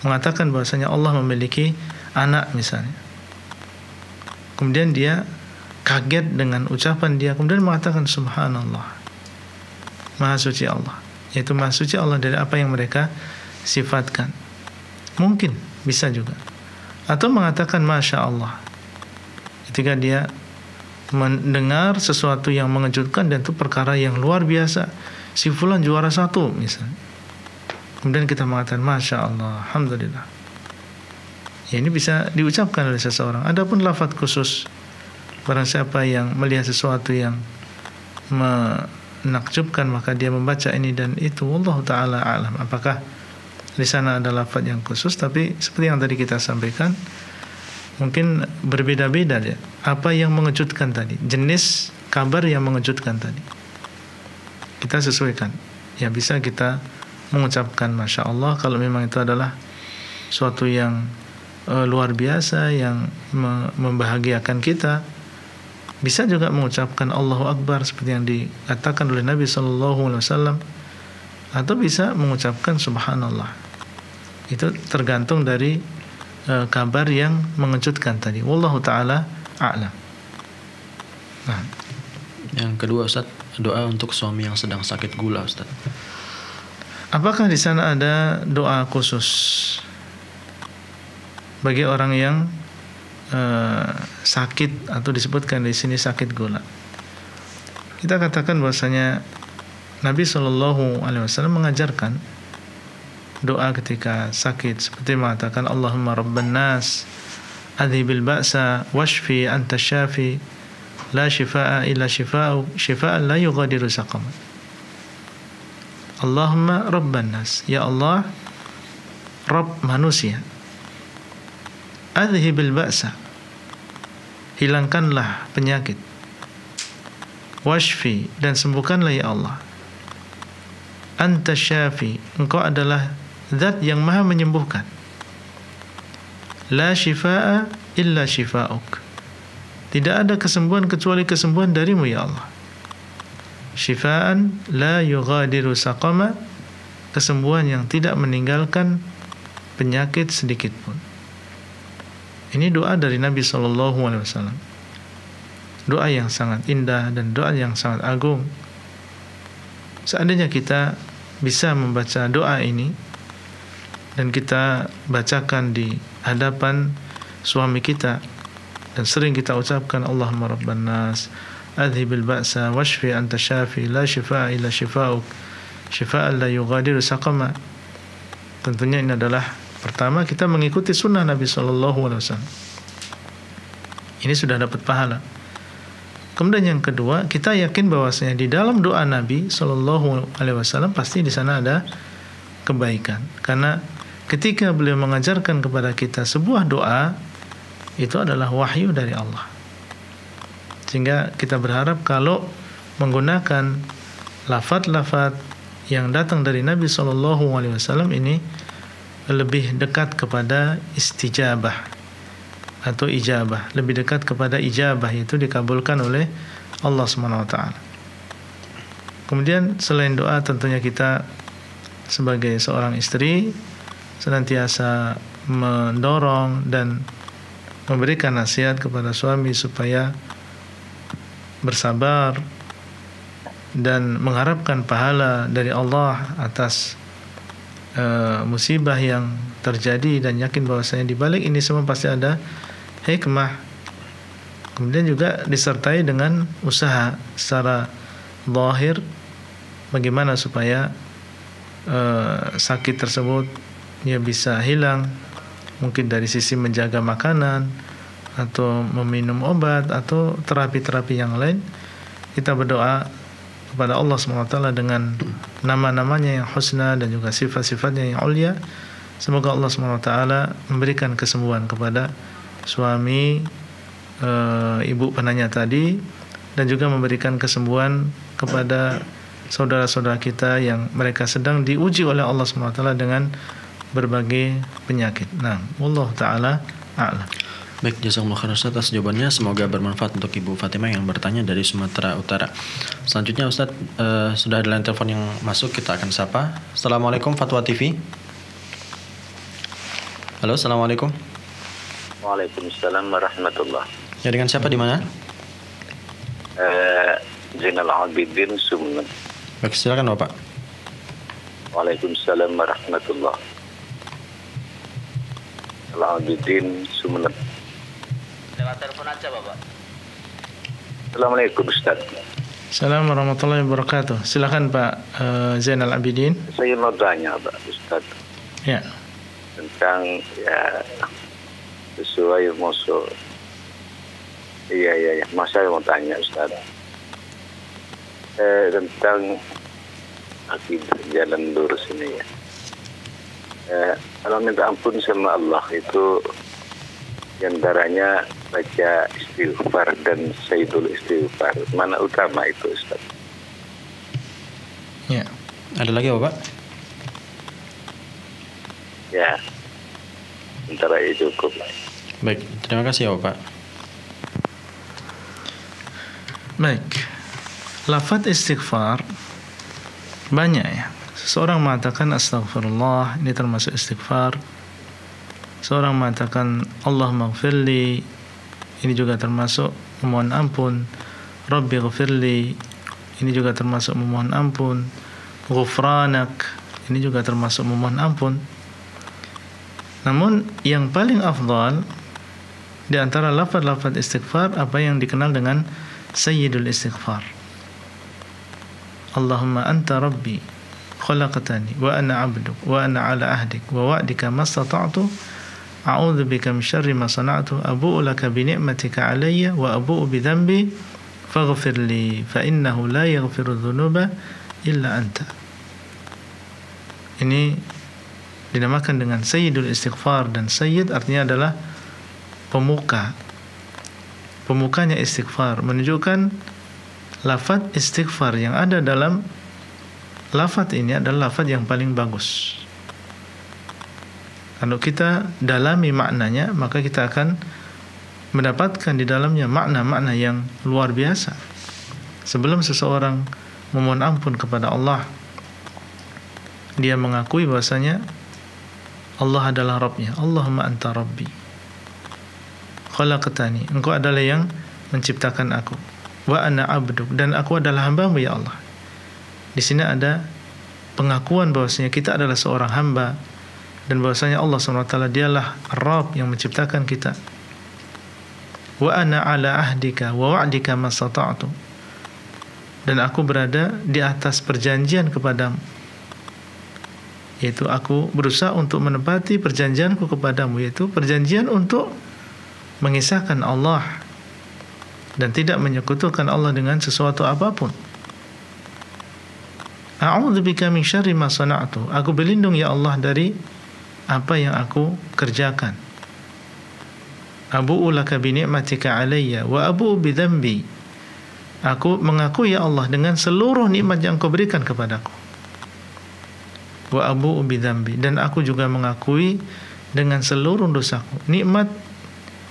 mengatakan bahwasanya Allah memiliki anak misalnya. Kemudian dia kaget dengan ucapan dia, kemudian mengatakan subhanallah, Maha Suci Allah. Yaitu Maha Suci Allah dari apa yang mereka sifatkan. Mungkin bisa juga. Atau mengatakan Masya Allah ketika dia mendengar sesuatu yang mengejutkan dan itu perkara yang luar biasa, si fulan juara satu misalnya, kemudian kita mengatakan Masya Allah, Alhamdulillah. Ya, ini bisa diucapkan oleh seseorang. Adapun lafaz khusus, barang siapa yang melihat sesuatu yang menakjubkan maka dia membaca ini dan itu, wallahu ta'ala alam. Apakah di sana ada lafaz yang khusus? Tapi seperti yang tadi kita sampaikan, mungkin berbeda-beda ya. Apa yang mengejutkan tadi, jenis kabar yang mengejutkan tadi, kita sesuaikan. Ya bisa kita mengucapkan Masya Allah kalau memang itu adalah suatu yang e, luar biasa, yang me membahagiakan kita. Bisa juga mengucapkan Allahu Akbar seperti yang dikatakan oleh Nabi shallallahu alaihi wasallam. atau bisa mengucapkan subhanallah. Itu tergantung dari e, kabar yang mengejutkan tadi. Wallahu ta'ala a'lam. Nah, yang kedua Ustaz, doa untuk suami yang sedang sakit gula Ustaz. Apakah di sana ada doa khusus bagi orang yang e, sakit atau disebutkan di sini sakit gula? Kita katakan bahwasanya Nabi shallallahu alaihi wasallam mengajarkan doa ketika sakit, seperti mengatakan Allahumma rabban nas adhibil ba'sa washfi anta syafi la shifaa illa shifa'u shifaan la yughadiru saqama. Allahumma rabban nas, ya Allah Rabb manusia, adhibil ba'sa, hilangkanlah penyakit, washfi, dan sembuhkanlah ya Allah, anta syafi, engkau adalah zat yang maha menyembuhkan, la shifaa illa shifauk, tidak ada kesembuhan kecuali kesembuhan darimu ya Allah, shifaan la yughadiru saqama, kesembuhan yang tidak meninggalkan penyakit sedikit pun. Ini doa dari Nabi shallallahu alaihi wasallam, doa yang sangat indah dan doa yang sangat agung. Seandainya kita bisa membaca doa ini dan kita bacakan di hadapan suami kita dan sering kita ucapkan Allahumma rabban nas adhibil ba'sa washfi anta syafi la shifaa illa shifauk shifaan la yughadiru saqama. Tentunya ini adalah pertama kita mengikuti sunnah Nabi shallallahu alaihi wasallam. Ini sudah dapat pahala. Kemudian yang kedua, kita yakin bahwasanya di dalam doa Nabi Shallallahu Alaihi Wasallam pasti di sana ada kebaikan, karena ketika beliau mengajarkan kepada kita sebuah doa itu adalah wahyu dari Allah. Sehingga kita berharap kalau menggunakan lafaz-lafaz yang datang dari Nabi Shallallahu Alaihi Wasallam ini lebih dekat kepada istijabah atau ijabah, lebih dekat kepada ijabah, itu dikabulkan oleh Allah subhanahu wa taala. Kemudian selain doa tentunya kita sebagai seorang istri senantiasa mendorong dan memberikan nasihat kepada suami supaya bersabar dan mengharapkan pahala dari Allah atas uh, musibah yang terjadi, dan yakin bahwasanya di balik ini semua pasti ada hikmah. Kemudian juga disertai dengan usaha secara zahir, bagaimana supaya uh, sakit tersebut ya bisa hilang, mungkin dari sisi menjaga makanan atau meminum obat atau terapi-terapi yang lain. Kita berdoa kepada Allah subhanahu wa taala dengan nama-namanya yang husna dan juga sifat-sifatnya yang ulia. Semoga Allah subhanahu wa taala memberikan kesembuhan kepada suami e, ibu penanya tadi, dan juga memberikan kesembuhan kepada saudara-saudara kita yang mereka sedang diuji oleh Allah subhanahu wa taala dengan berbagai penyakit. Nah, wallahu ta'ala a'lam. Baik, jazakumullah khairan Ustaz atas jawabannya. Semoga bermanfaat untuk Ibu Fatimah yang bertanya dari Sumatera Utara. Selanjutnya Ustaz, e, sudah ada line telepon yang masuk, kita akan sapa. Assalamualaikum Fatwa T V. Halo, assalamualaikum. Waalaikumsalam warahmatullah. Ya, dengan siapa di mana? Eh, Zainal Abidin, Sumen. Baik, silakan Bapak. Waalaikumsalam warahmatullah. Zainal Abidin, Sumen. Lewat telepon aja Bapak. Assalamualaikum Ustaz. Assalamualaikum warahmatullahi wabarakatuh. Silakan Pak eh, Zainal Abidin. Saya mau tanya Pak Ustaz. Ya. Tentang ya sesuai musuh. Iya iya ya, masa mau tanya Ustaz. Eh, tentang Aqidah Jalan Lurus ini ya. Eh, kalau minta ampun sama Allah itu diantaranya baca istighfar dan sayyidul istighfar. Mana utama itu Ustaz? Ya. Ada lagi Bapak? Ya. Antara itu cukup. Baik, terima kasih ya Pak. Baik, lafaz istighfar banyak ya. Seseorang mengatakan astagfirullah, ini termasuk istighfar. Seorang mengatakan Allah maghfirli, ini juga termasuk memohon ampun. Rabbi ghafirli, ini juga termasuk memohon ampun. Ghufranak, ini juga termasuk memohon ampun. Namun yang paling afdal di antara lafaz-lafaz istighfar apa yang dikenal dengan Sayyidul Istighfar. Allahumma anta rabbi khalaqtani wa ana 'abduk wa ana 'ala ahdik wa wa'dika mastata'tu a'udzu bika min syarri ma sana'tu abu'u laka bi ni'matika 'alayya wa abu'u bi dhanbi faghfirli fa innahu la yaghfiru dhunuba illa anta. Ini dinamakan dengan Sayyidul Istighfar, dan sayyid artinya adalah pemuka. Pemukanya istighfar menunjukkan lafaz istighfar yang ada dalam lafaz ini adalah lafaz yang paling bagus. Kalau kita dalami maknanya, maka kita akan mendapatkan di dalamnya makna-makna yang luar biasa. Sebelum seseorang memohon ampun kepada Allah, dia mengakui bahwasanya Allah adalah Rabbnya. Allahumma anta Rabbi khalaqtani, engkau adalah yang menciptakan aku, wa ana abduk, dan aku adalah hambamu ya Allah. Di sini ada pengakuan bahwasanya kita adalah seorang hamba dan bahwasanya Allah subhanahu wa taala dialah Rabb yang menciptakan kita. Wa ana ala ahdika wa wa'dika mastata'tu, dan aku berada di atas perjanjian kepadamu, yaitu aku berusaha untuk menepati perjanjianku kepadamu, yaitu perjanjian untuk mengisahkan Allah dan tidak menyekutukan Allah dengan sesuatu apapun. A'udzubika min syarri ma sana'tu, aku berlindung ya Allah dari apa yang aku kerjakan. Abu'u laka bi ni'matika 'alayya wa abu'u bi dhanbi, aku mengakui ya Allah dengan seluruh nikmat yang Kau berikan kepadaku. Wa abu'u bi dhanbi, dan aku juga mengakui dengan seluruh dosaku. Nikmat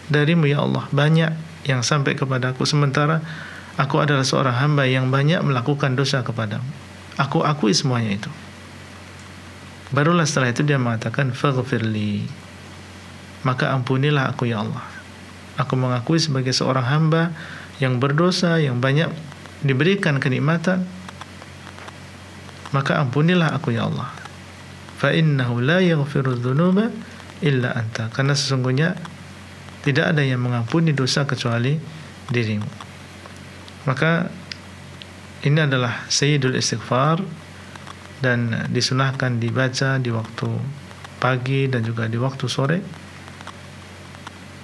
darimu ya Allah banyak yang sampai kepadaku, sementara aku adalah seorang hamba yang banyak melakukan dosa kepadamu. Aku akui semuanya itu. Barulah setelah itu dia mengatakan faghfirli, maka ampunilah aku ya Allah. Aku mengakui sebagai seorang hamba yang berdosa, yang banyak diberikan kenikmatan, maka ampunilah aku ya Allah. Fa innahu la yaghfiru dhunuba illa anta, karena sesungguhnya tidak ada yang mengampuni dosa kecuali dirimu. Maka ini adalah Sayyidul Istighfar, dan disunahkan dibaca di waktu pagi dan juga di waktu sore.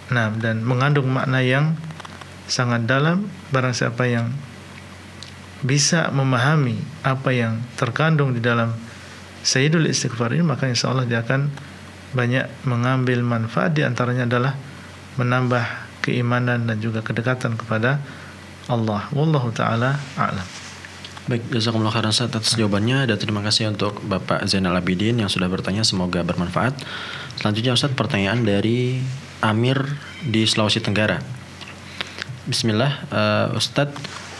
Nah, dan mengandung makna yang sangat dalam. Barang siapa yang bisa memahami apa yang terkandung di dalam Sayyidul Istighfar ini, maka insya Allah dia akan banyak mengambil manfaat. Di antaranya adalah menambah keimanan dan juga kedekatan kepada Allah. Wallahu ta'ala a'lam. Baik, jazakumullah khairan atas jawabannya, dan terima kasih untuk Bapak Zainal Abidin yang sudah bertanya, semoga bermanfaat. Selanjutnya Ustaz, pertanyaan dari Amir di Sulawesi Tenggara. Bismillah, uh, Ustaz,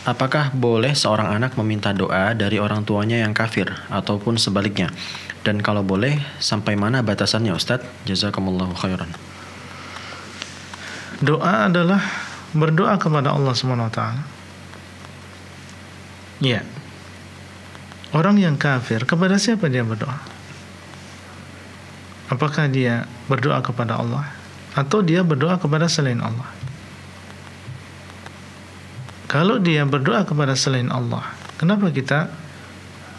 apakah boleh seorang anak meminta doa dari orang tuanya yang kafir ataupun sebaliknya? Dan kalau boleh, sampai mana batasannya Ustaz? Jazakumullah khairan. Doa adalah berdoa kepada Allah subhanahu wa taala. Ya, orang yang kafir kepada siapa dia berdoa? Apakah dia berdoa kepada Allah atau dia berdoa kepada selain Allah? Kalau dia berdoa kepada selain Allah, kenapa kita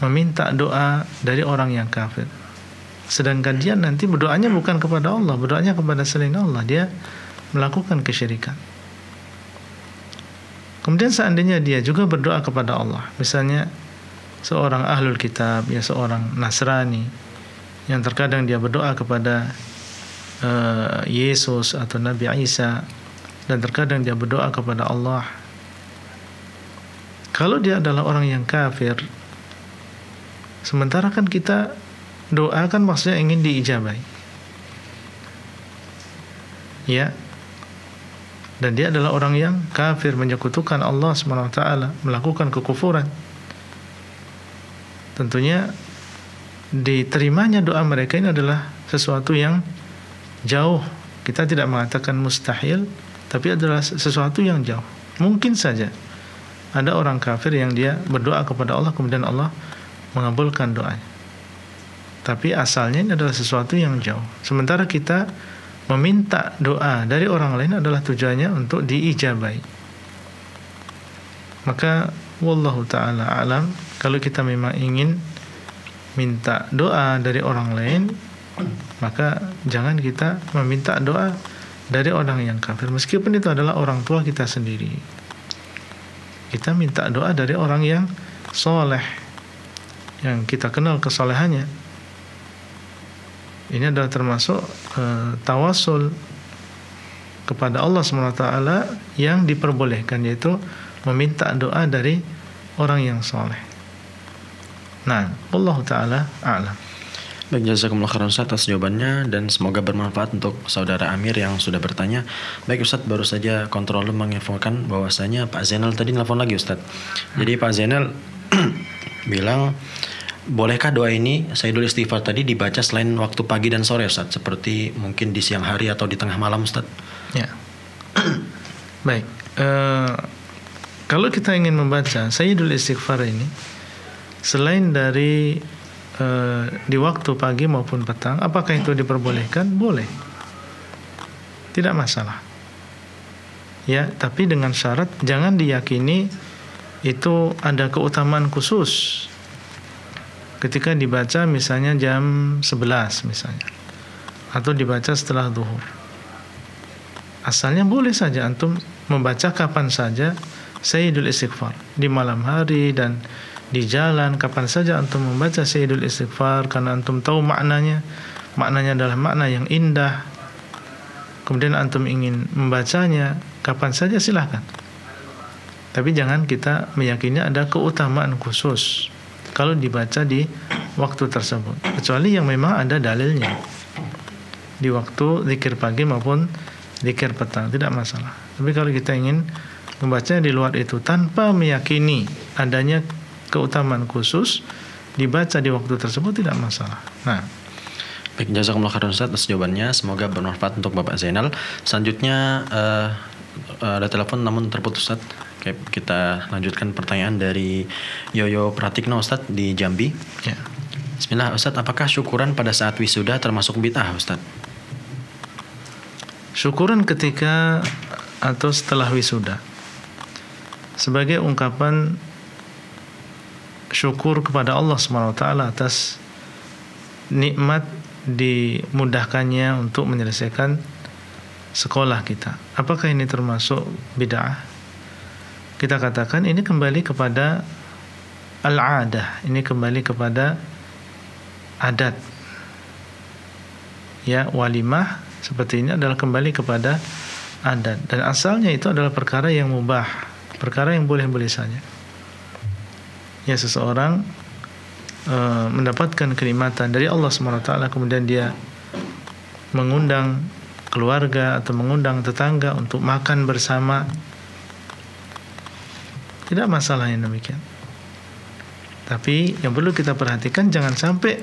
meminta doa dari orang yang kafir? Sedangkan dia nanti berdoanya bukan kepada Allah, berdoanya kepada selain Allah, dia melakukan kesyirikan. Kemudian seandainya dia juga berdoa kepada Allah, misalnya seorang ahlul kitab, ya seorang Nasrani, yang terkadang dia berdoa kepada uh, Yesus atau Nabi Isa, dan terkadang dia berdoa kepada Allah. Kalau dia adalah orang yang kafir, sementara kan kita doa kan maksudnya ingin diijabai, ya. Dan dia adalah orang yang kafir, menyekutukan Allah subhanahu wa taala, melakukan kekufuran. Tentunya diterimanya doa mereka ini adalah sesuatu yang jauh. Kita tidak mengatakan mustahil, tapi adalah sesuatu yang jauh. Mungkin saja ada orang kafir yang dia berdoa kepada Allah, kemudian Allah mengabulkan doanya. Tapi asalnya ini adalah sesuatu yang jauh. Sementara kita meminta doa dari orang lain adalah tujuannya untuk diijabai. Maka wallahu ta'ala alam, kalau kita memang ingin minta doa dari orang lain, maka jangan kita meminta doa dari orang yang kafir, meskipun itu adalah orang tua kita sendiri. Kita minta doa dari orang yang soleh, yang kita kenal kesolehannya. Ini adalah termasuk e, tawasul kepada Allah subhanahu wa taala yang diperbolehkan, yaitu meminta doa dari orang yang soleh. Nah, Allah ta'ala a'lam. Baik, jazakumullah khairan Ustaz atas jawabannya, dan semoga bermanfaat untuk saudara Amir yang sudah bertanya. Baik Ustaz, baru saja kontrol menginfokan bahwasanya Pak Zainal tadi nelfon lagi Ustaz. Jadi Pak Zainal bilang, bolehkah doa ini, sayyidul istighfar tadi, dibaca selain waktu pagi dan sore Ustaz, seperti mungkin di siang hari atau di tengah malam Ustaz? Ya. Baik, uh, kalau kita ingin membaca sayyidul istighfar ini selain dari e, di waktu pagi maupun petang, apakah itu diperbolehkan? Boleh, tidak masalah. Ya, tapi dengan syarat jangan diyakini itu ada keutamaan khusus ketika dibaca misalnya jam sebelas misalnya, atau dibaca setelah zuhur. Asalnya boleh saja antum membaca kapan saja sayyidul istighfar, di malam hari dan di jalan, kapan saja antum membaca sayyidul istighfar, karena antum tahu maknanya. Maknanya adalah makna yang indah. Kemudian antum ingin membacanya kapan saja, silahkan. Tapi jangan kita meyakini ada keutamaan khusus kalau dibaca di waktu tersebut, kecuali yang memang ada dalilnya, di waktu zikir pagi maupun zikir petang, tidak masalah. Tapi kalau kita ingin membacanya di luar itu tanpa meyakini adanya keutamaan khusus dibaca di waktu tersebut, tidak masalah. Nah, baik, jazakumullah khairan Ustaz atas jawabannya, semoga bermanfaat untuk Bapak Zainal. Selanjutnya uh, ada telepon namun terputus Ustaz. Oke, kita lanjutkan pertanyaan dari Yoyo Pratikno Ustaz di Jambi. Ya. Bismillah Ustaz, apakah syukuran pada saat wisuda termasuk bid'ah Ustaz? Syukuran ketika atau setelah wisuda sebagai ungkapan syukur kepada Allah subhanahu wa taala atas nikmat dimudahkannya untuk menyelesaikan sekolah kita. Apakah ini termasuk bid'ah? Kita katakan ini kembali kepada al-'adah, ini kembali kepada adat. Ya, walimah seperti ini adalah kembali kepada adat, dan asalnya itu adalah perkara yang mubah, perkara yang boleh-boleh saja. Ya, seseorang e, mendapatkan kenikmatan dari Allah subhanahu wa taala, kemudian dia mengundang keluarga atau mengundang tetangga untuk makan bersama, tidak masalah yang demikian. Tapi yang perlu kita perhatikan, jangan sampai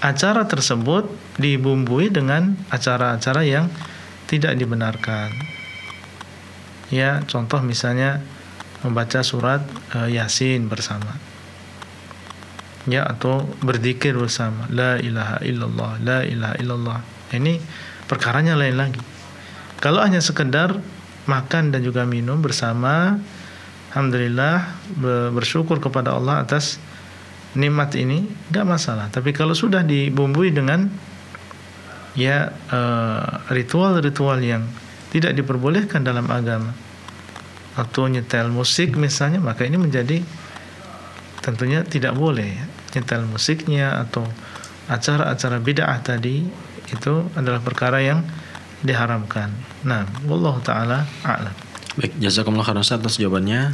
acara tersebut dibumbui dengan acara-acara yang tidak dibenarkan. Ya, contoh misalnya membaca surat e, Yasin bersama, ya, atau berzikir bersama, la ilaha illallah, la ilaha illallah. Ini perkaranya lain lagi. Kalau hanya sekedar makan dan juga minum bersama, alhamdulillah, bersyukur kepada Allah atas nikmat ini, nggak masalah. Tapi kalau sudah dibumbui dengan ya ritual-ritual e, yang tidak diperbolehkan dalam agama, atau nyetel musik misalnya, maka ini menjadi tentunya tidak boleh. Nyetel musiknya atau acara-acara bid'ah tadi itu adalah perkara yang diharamkan. Nah, wallahu ta'ala a'lam. Baik, jazakumullah khairan Ustaz atas jawabannya.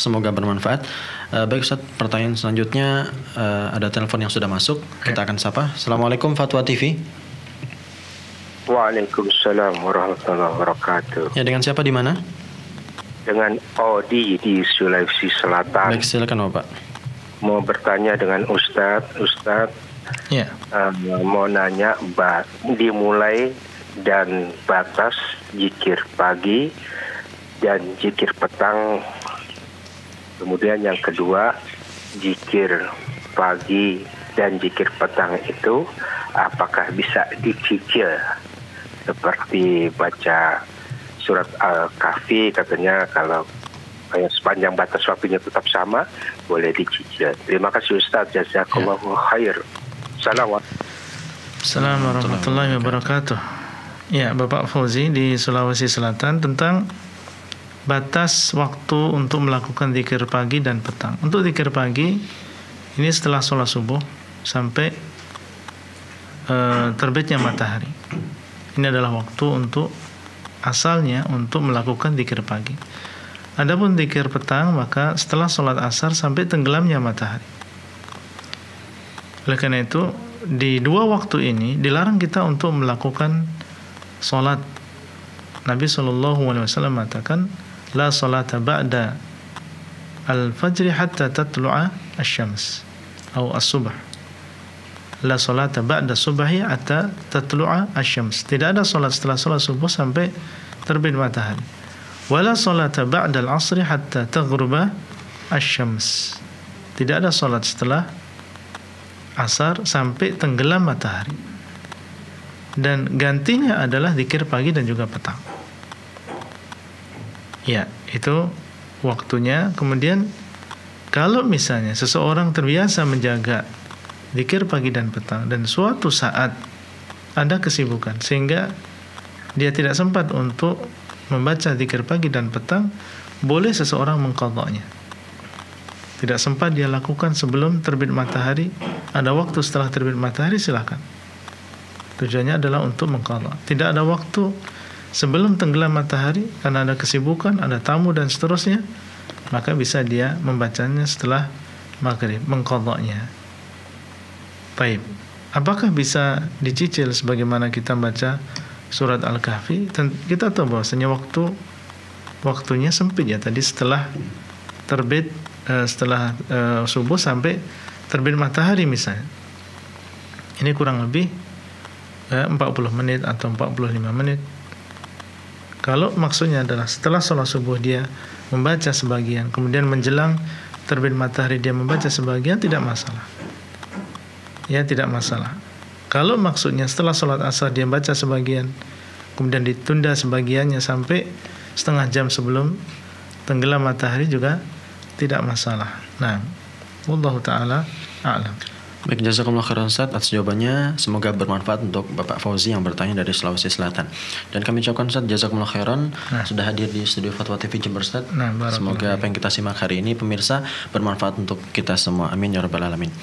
Semoga bermanfaat. Uh, baik Ustaz, pertanyaan selanjutnya uh, ada telepon yang sudah masuk. Kita akan sapa. Assalamualaikum Fatwa T V. Waalaikumsalam warahmatullahi wabarakatuh. Ya, dengan siapa di mana? Dengan Odi di Sulawesi Selatan. Baik, silakan Bapak. mau bertanya dengan Ustadz, Ustadz yeah. um, mau nanya bak, dimulai dan batas zikir pagi dan zikir petang. Kemudian yang kedua, zikir pagi dan zikir petang itu apakah bisa dicicil seperti baca surat Al-Kahfi katanya, kalau yang sepanjang batas waktunya tetap sama boleh dicicil. Terima kasih Ustaz, jazakallahu khair. Assalamualaikum. Assalamualaikum warahmatullahi wabarakatuh. Ya, Bapak Fauzi di Sulawesi Selatan tentang batas waktu untuk melakukan zikir pagi dan petang. Untuk zikir pagi ini setelah sholat subuh sampai uh, terbitnya matahari. Ini adalah waktu untuk asalnya untuk melakukan zikir pagi. Adapun zikir petang maka setelah sholat asar sampai tenggelamnya matahari. Oleh karena itu di dua waktu ini dilarang kita untuk melakukan sholat. Nabi shallallahu alaihi wasallam mengatakan, la sholata ba'da al-fajri hatta tatlu'a asy-syams atau as-subh. La sholata ba'da subhi hatta tatlu'a asy-syams. Tidak ada sholat setelah sholat subuh sampai terbit matahari. Wala sholata ba'dal asri hatta taghruba asy-syams. Tidak ada sholat setelah asar sampai tenggelam matahari. Dan gantinya adalah zikir pagi dan juga petang. Ya, itu waktunya. Kemudian kalau misalnya seseorang terbiasa menjaga zikir pagi dan petang, dan suatu saat ada kesibukan sehingga dia tidak sempat untuk membaca zikir pagi dan petang, boleh seseorang mengqadha'nya. Tidak sempat dia lakukan sebelum terbit matahari, ada waktu setelah terbit matahari, silahkan. Tujuannya adalah untuk mengqadha'. Tidak ada waktu sebelum tenggelam matahari karena ada kesibukan, ada tamu dan seterusnya, maka bisa dia membacanya setelah maghrib, mengqadha'nya. Baik, apakah bisa dicicil sebagaimana kita baca surat Al-Kahfi? Kita tahu bahwasanya waktu waktunya sempit ya, tadi setelah terbit setelah subuh sampai terbit matahari misalnya. Ini kurang lebih empat puluh menit atau empat puluh lima menit. Kalau maksudnya adalah setelah sholat subuh dia membaca sebagian, kemudian menjelang terbit matahari dia membaca sebagian, tidak masalah. Ya, tidak masalah. Kalau maksudnya setelah sholat asar dia baca sebagian, kemudian ditunda sebagiannya sampai setengah jam sebelum tenggelam matahari, juga tidak masalah. Nah, wallahu ta'ala a'lam. Baik, jazakumullah khairan Ustaz atas jawabannya. Semoga bermanfaat untuk Bapak Fauzi yang bertanya dari Sulawesi Selatan. Dan kami ucapkan Ustaz jazakumullah khairan nah. sudah hadir di studio Fatwa T V Jember Ustaz. Nah, semoga apa yang kita simak hari ini pemirsa bermanfaat untuk kita semua. Amin ya rabbal alamin.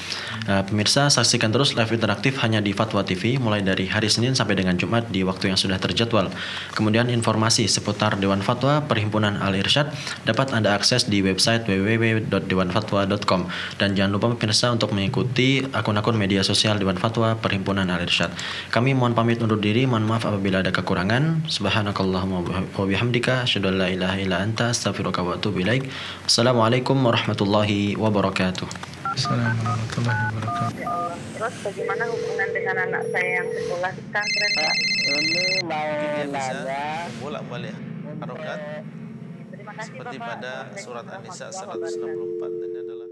Uh, pemirsa, saksikan terus live interaktif hanya di Fatwa T V mulai dari hari Senin sampai dengan Jumat di waktu yang sudah terjadwal. Kemudian informasi seputar Dewan Fatwa Perhimpunan Al-Irsyad dapat Anda akses di website w w w titik dewan fatwa titik com. Dan jangan lupa pemirsa untuk mengikuti akun-akun media sosial Dewan Fatwa Perhimpunan Al-Irsyad. Kami mohon pamit undur diri, mohon maaf apabila ada kekurangan. Subhanakallahumma wa bihamdika asyhadu an la ilaha illa anta astaghfiruka wa atubu ilaik. Assalamualaikum warahmatullahi wabarakatuh. Assalamualaikum warahmatullahi wabarakatuh. Ya Allah, terus bagaimana hubungan dengan anak saya yang sekolah di pesantren, Pak? Ini mau nanya bolak-balik harokat seperti pada surat An-Nisa seratus enam puluh empat dan adalah